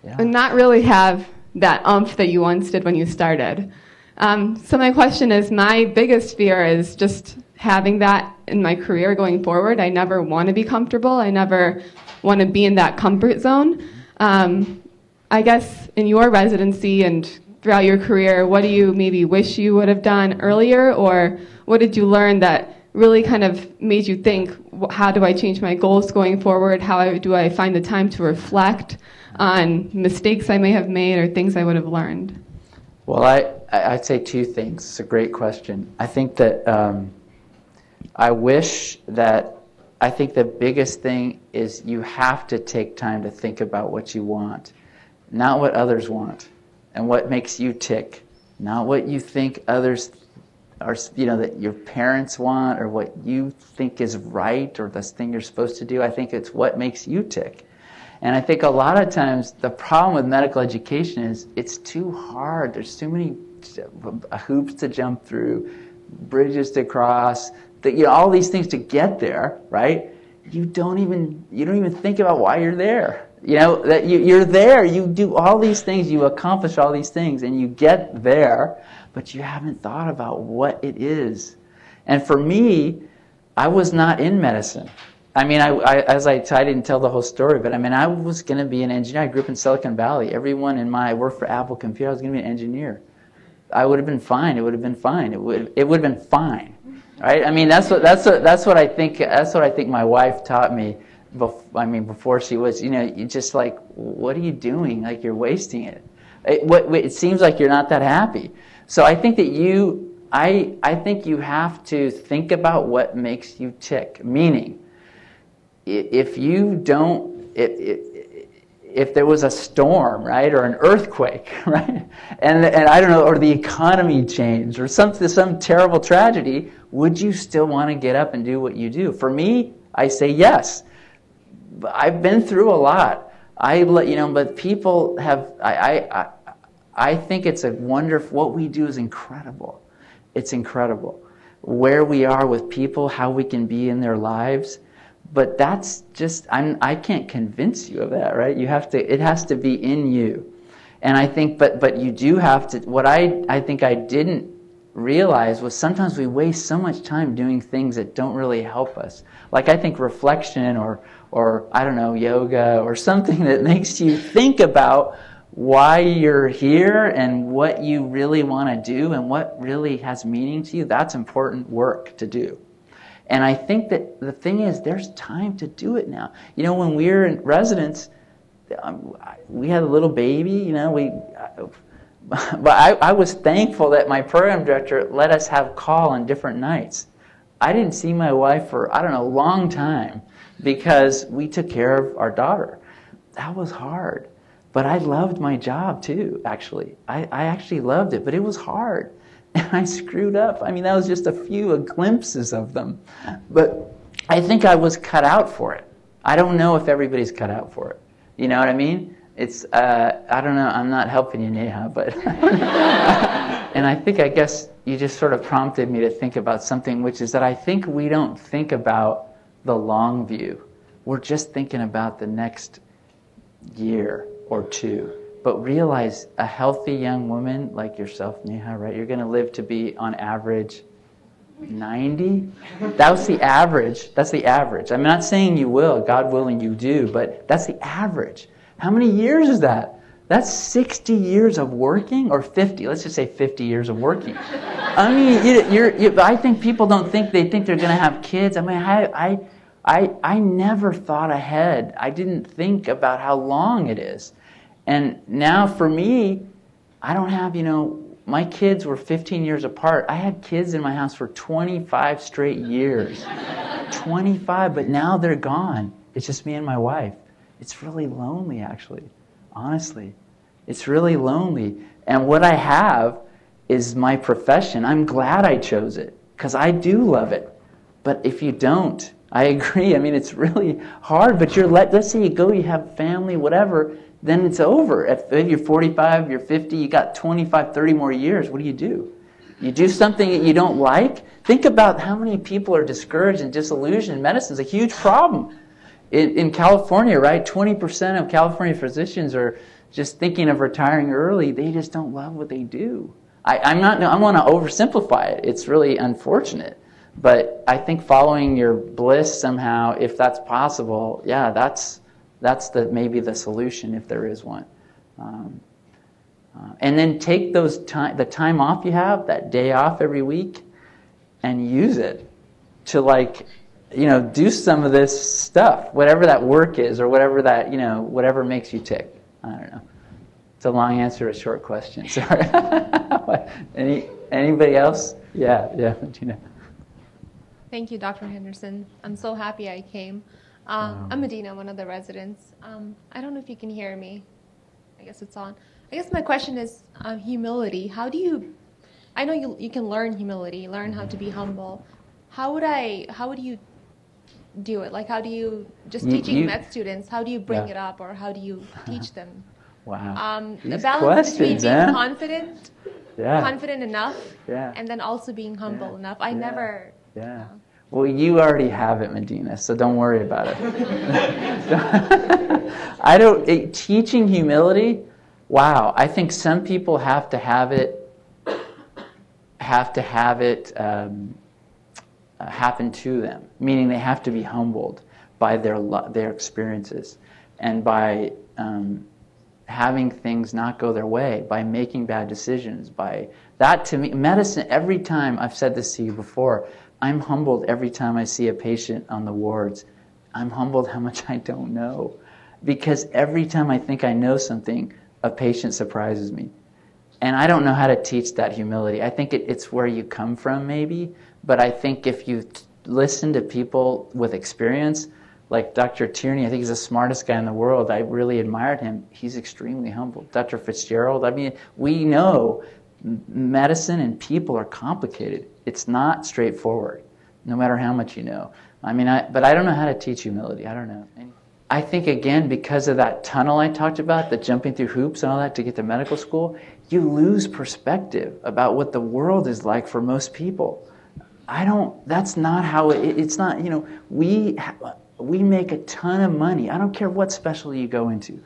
Yeah. and not really have that oomph that you once did when you started. Um, so my question is, my biggest fear is just having that in my career going forward. I never want to be comfortable. I never want to be in that comfort zone. Um, I guess in your residency and throughout your career, what do you maybe wish you would have done earlier, or what did you learn that really kind of made you think, how do I change my goals going forward? How do I find the time to reflect on mistakes I may have made or things I would have learned? Well, I, I'd say two things. It's a great question. I think that um, I wish that, I think the biggest thing is you have to take time to think about what you want, not what others want, and what makes you tick, not what you think others are, you know, that your parents want or what you think is right or this thing you're supposed to do. I think it's what makes you tick. And I think a lot of times the problem with medical education is it's too hard. There's too many hoops to jump through, bridges to cross, that, you know, all these things to get there, right? You don't even you don't even think about why you're there. You know that you, you're there. You do all these things, you accomplish all these things, and you get there, but you haven't thought about what it is. And for me, I was not in medicine. I mean, I, I, as I, I didn't tell the whole story, but I mean, I was going to be an engineer. I grew up in Silicon Valley. Everyone in my, I worked for Apple Computer. I was going to be an engineer. I would have been fine. It would have been fine. It would, it would have been fine, right? I mean, that's what, that's what, that's what I think. That's what I think my wife taught me. Bef I mean, before she was, you know, you just like, what are you doing? Like, you're wasting it. It, what, it seems like you're not that happy. So I think that you, I, I think you have to think about what makes you tick. Meaning, if you don't, if, if there was a storm, right, or an earthquake, right, and, and I don't know, or the economy changed, or some, some terrible tragedy, would you still want to get up and do what you do? For me, I say yes. I've been through a lot. I, you know, but people have, I, I, I think it's a wonderful, what we do is incredible. It's incredible. where we are with people, how we can be in their lives. But that's just, I'm, I can't convince you of that, right? You have to, it has to be in you. And I think, but, but you do have to, what I, I think I didn't realize was sometimes we waste so much time doing things that don't really help us. Like I think reflection or, or I don't know, yoga or something that makes you think about why you're here and what you really want to do and what really has meaning to you, that's important work to do. And I think that the thing is, there's time to do it now. You know, when we were in residence, um, we had a little baby, you know, we, I, but I, I was thankful that my program director let us have call on different nights. I didn't see my wife for, I don't know, a long time because we took care of our daughter. That was hard. But I loved my job too, actually. I, I actually loved it, but it was hard. And I screwed up. I mean, that was just a few glimpses of them. But I think I was cut out for it. I don't know if everybody's cut out for it. You know what I mean? It's, uh, I don't know, I'm not helping you, Neha, but... And I think, I guess, you just sort of prompted me to think about something, which is that I think we don't think about the long view. We're just thinking about the next year or two. But realize a healthy young woman like yourself, Neha, right? You're going to live to be, on average, ninety? That's the average. That's the average. I'm not saying you will. God willing, you do. But that's the average. How many years is that? That's sixty years of working, or fifty. Let's just say fifty years of working. I mean, you, you're, you, I think people don't think they think they're going to have kids. I mean, I, I, I, I never thought ahead. I didn't think about how long it is. And now for me, I don't have, you know, my kids were fifteen years apart. I had kids in my house for twenty-five straight years. twenty-five, but now they're gone. It's just me and my wife. It's really lonely, actually, honestly. It's really lonely. And what I have is my profession. I'm glad I chose it because I do love it. But if you don't, I agree. I mean, it's really hard, but you're let, let's say you go, you have family, whatever, then it's over. If you're forty-five, you're fifty, you got twenty-five, thirty more years, what do you do? You do something that you don't like? Think about how many people are discouraged and disillusioned. Medicine's a huge problem. In, in California, right, twenty percent of California physicians are just thinking of retiring early. They just don't love what they do. I, I'm not, I want to oversimplify it. It's really unfortunate. But I think following your bliss somehow, if that's possible, yeah, that's... That's the, maybe the solution, if there is one. Um, uh, and then take those time, the time off you have, that day off every week, and use it to, like, you know, do some of this stuff, whatever that work is or whatever that, you know, whatever makes you tick. I don't know. It's a long answer to a short question. Sorry. Any, anybody else? Yeah, yeah, Medina. Thank you, Doctor Henderson. I'm so happy I came. Uh, I'm Medina, one of the residents. Um, I don't know if you can hear me. I guess it's on. I guess my question is uh, humility. How do you, I know you, you can learn humility, learn how to be humble. How would I, how would you do it? Like how do you, just you, teaching you, med students, how do you bring yeah. it up or how do you teach them? Wow. Um, the balance between being eh? confident, yeah. confident enough, yeah. and then also being humble yeah. enough. I yeah. never, yeah. Uh, Well, you already have it, Medina, so don't worry about it. I don't, it, teaching humility, wow, I think some people have to have it, have to have it um, happen to them, meaning they have to be humbled by their, their experiences and by um, having things not go their way, by making bad decisions, by that to me, medicine, every time, I've said this to you before, I'm humbled every time I see a patient on the wards. I'm humbled how much I don't know. Because every time I think I know something, a patient surprises me. And I don't know how to teach that humility. I think it, it's where you come from maybe, but I think if you t listen to people with experience, like Doctor Tierney, I think he's the smartest guy in the world. I really admired him. He's extremely humble. Doctor Fitzgerald, I mean, we know medicine and people are complicated. It's not straightforward, no matter how much you know. I mean, I, but I don't know how to teach humility. I don't know. I think, again, because of that tunnel I talked about, the jumping through hoops and all that to get to medical school, you lose perspective about what the world is like for most people. I don't, that's not how, it, it's not, you know, we, we make a ton of money. I don't care what specialty you go into.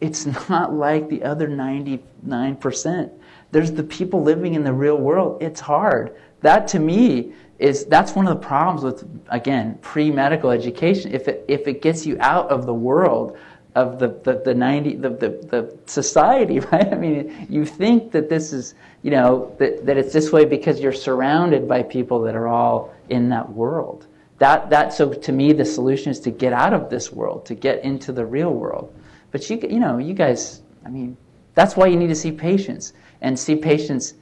It's not like the other ninety-nine percent. There's the people living in the real world. It's hard. That to me is, that's one of the problems with, again, pre-medical education. If it, if it gets you out of the world of the, the, the ninety, the, the, the society, right? I mean, you think that this is, you know, that, that it's this way because you're surrounded by people that are all in that world. That, that, so to me, the solution is to get out of this world, to get into the real world. But you, you know, you guys, I mean, that's why you need to see patients and see patients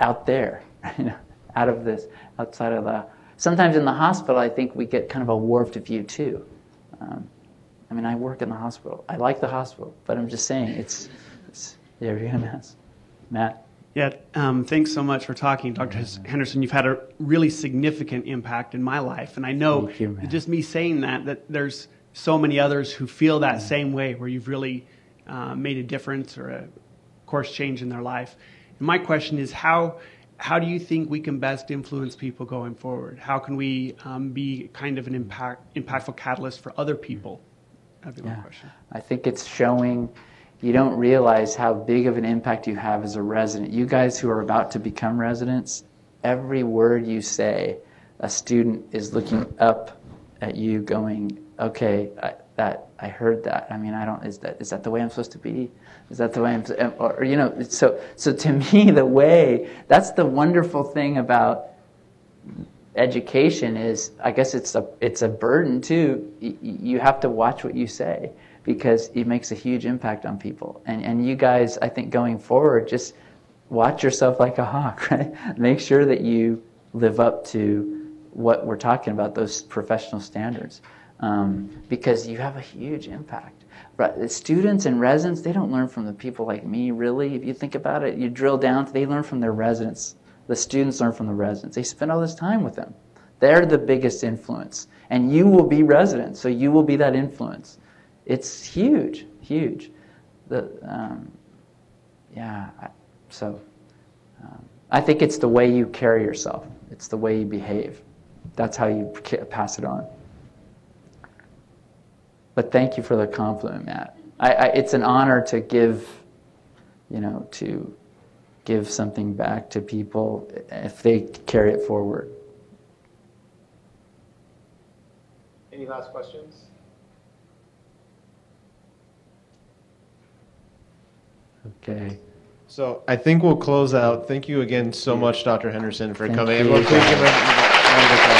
out there, you know, out of this, outside of the, sometimes in the hospital, I think we get kind of a warped view too. Um, I mean, I work in the hospital. I like the hospital, but I'm just saying it's, it's the area of mass. Matt? Yeah, um, thanks so much for talking, Doctor Mm-hmm. Henderson. You've had a really significant impact in my life, and I know Thank you, Matt. Just me saying that, that there's so many others who feel that mm-hmm. same way, where you've really uh, made a difference or a course change in their life. And my question is, how, how do you think we can best influence people going forward? How can we um, be kind of an impact, impactful catalyst for other people? Mm-hmm. That'd be my yeah. question. I think it's showing you don't realize how big of an impact you have as a resident. You guys who are about to become residents, every word you say, a student is looking up at you going, okay, I, that, I heard that. I mean, I don't, is that, is that the way I'm supposed to be? Is that the way I'm, or, you know, so, so to me, the way, that's the wonderful thing about education is, I guess it's a, it's a burden too. Y you have to watch what you say because it makes a huge impact on people. And, and you guys, I think going forward, just watch yourself like a hawk, right? Make sure that you live up to what we're talking about, those professional standards, um, because you have a huge impact. But students and residents, they don't learn from the people like me, really. If you think about it, you drill down, they learn from their residents. The students learn from the residents. They spend all this time with them. They're the biggest influence. And you will be residents, so you will be that influence. It's huge, huge. The, um, yeah, I, so um, I think it's the way you carry yourself. It's the way you behave. That's how you pass it on. But thank you for the compliment, Matt. I, I, it's an honor to give, you know, to... give something back to people if they carry it forward. Any last questions? Okay. So I think we'll close out. Thank you again so much, Doctor Henderson, for Thank coming. You.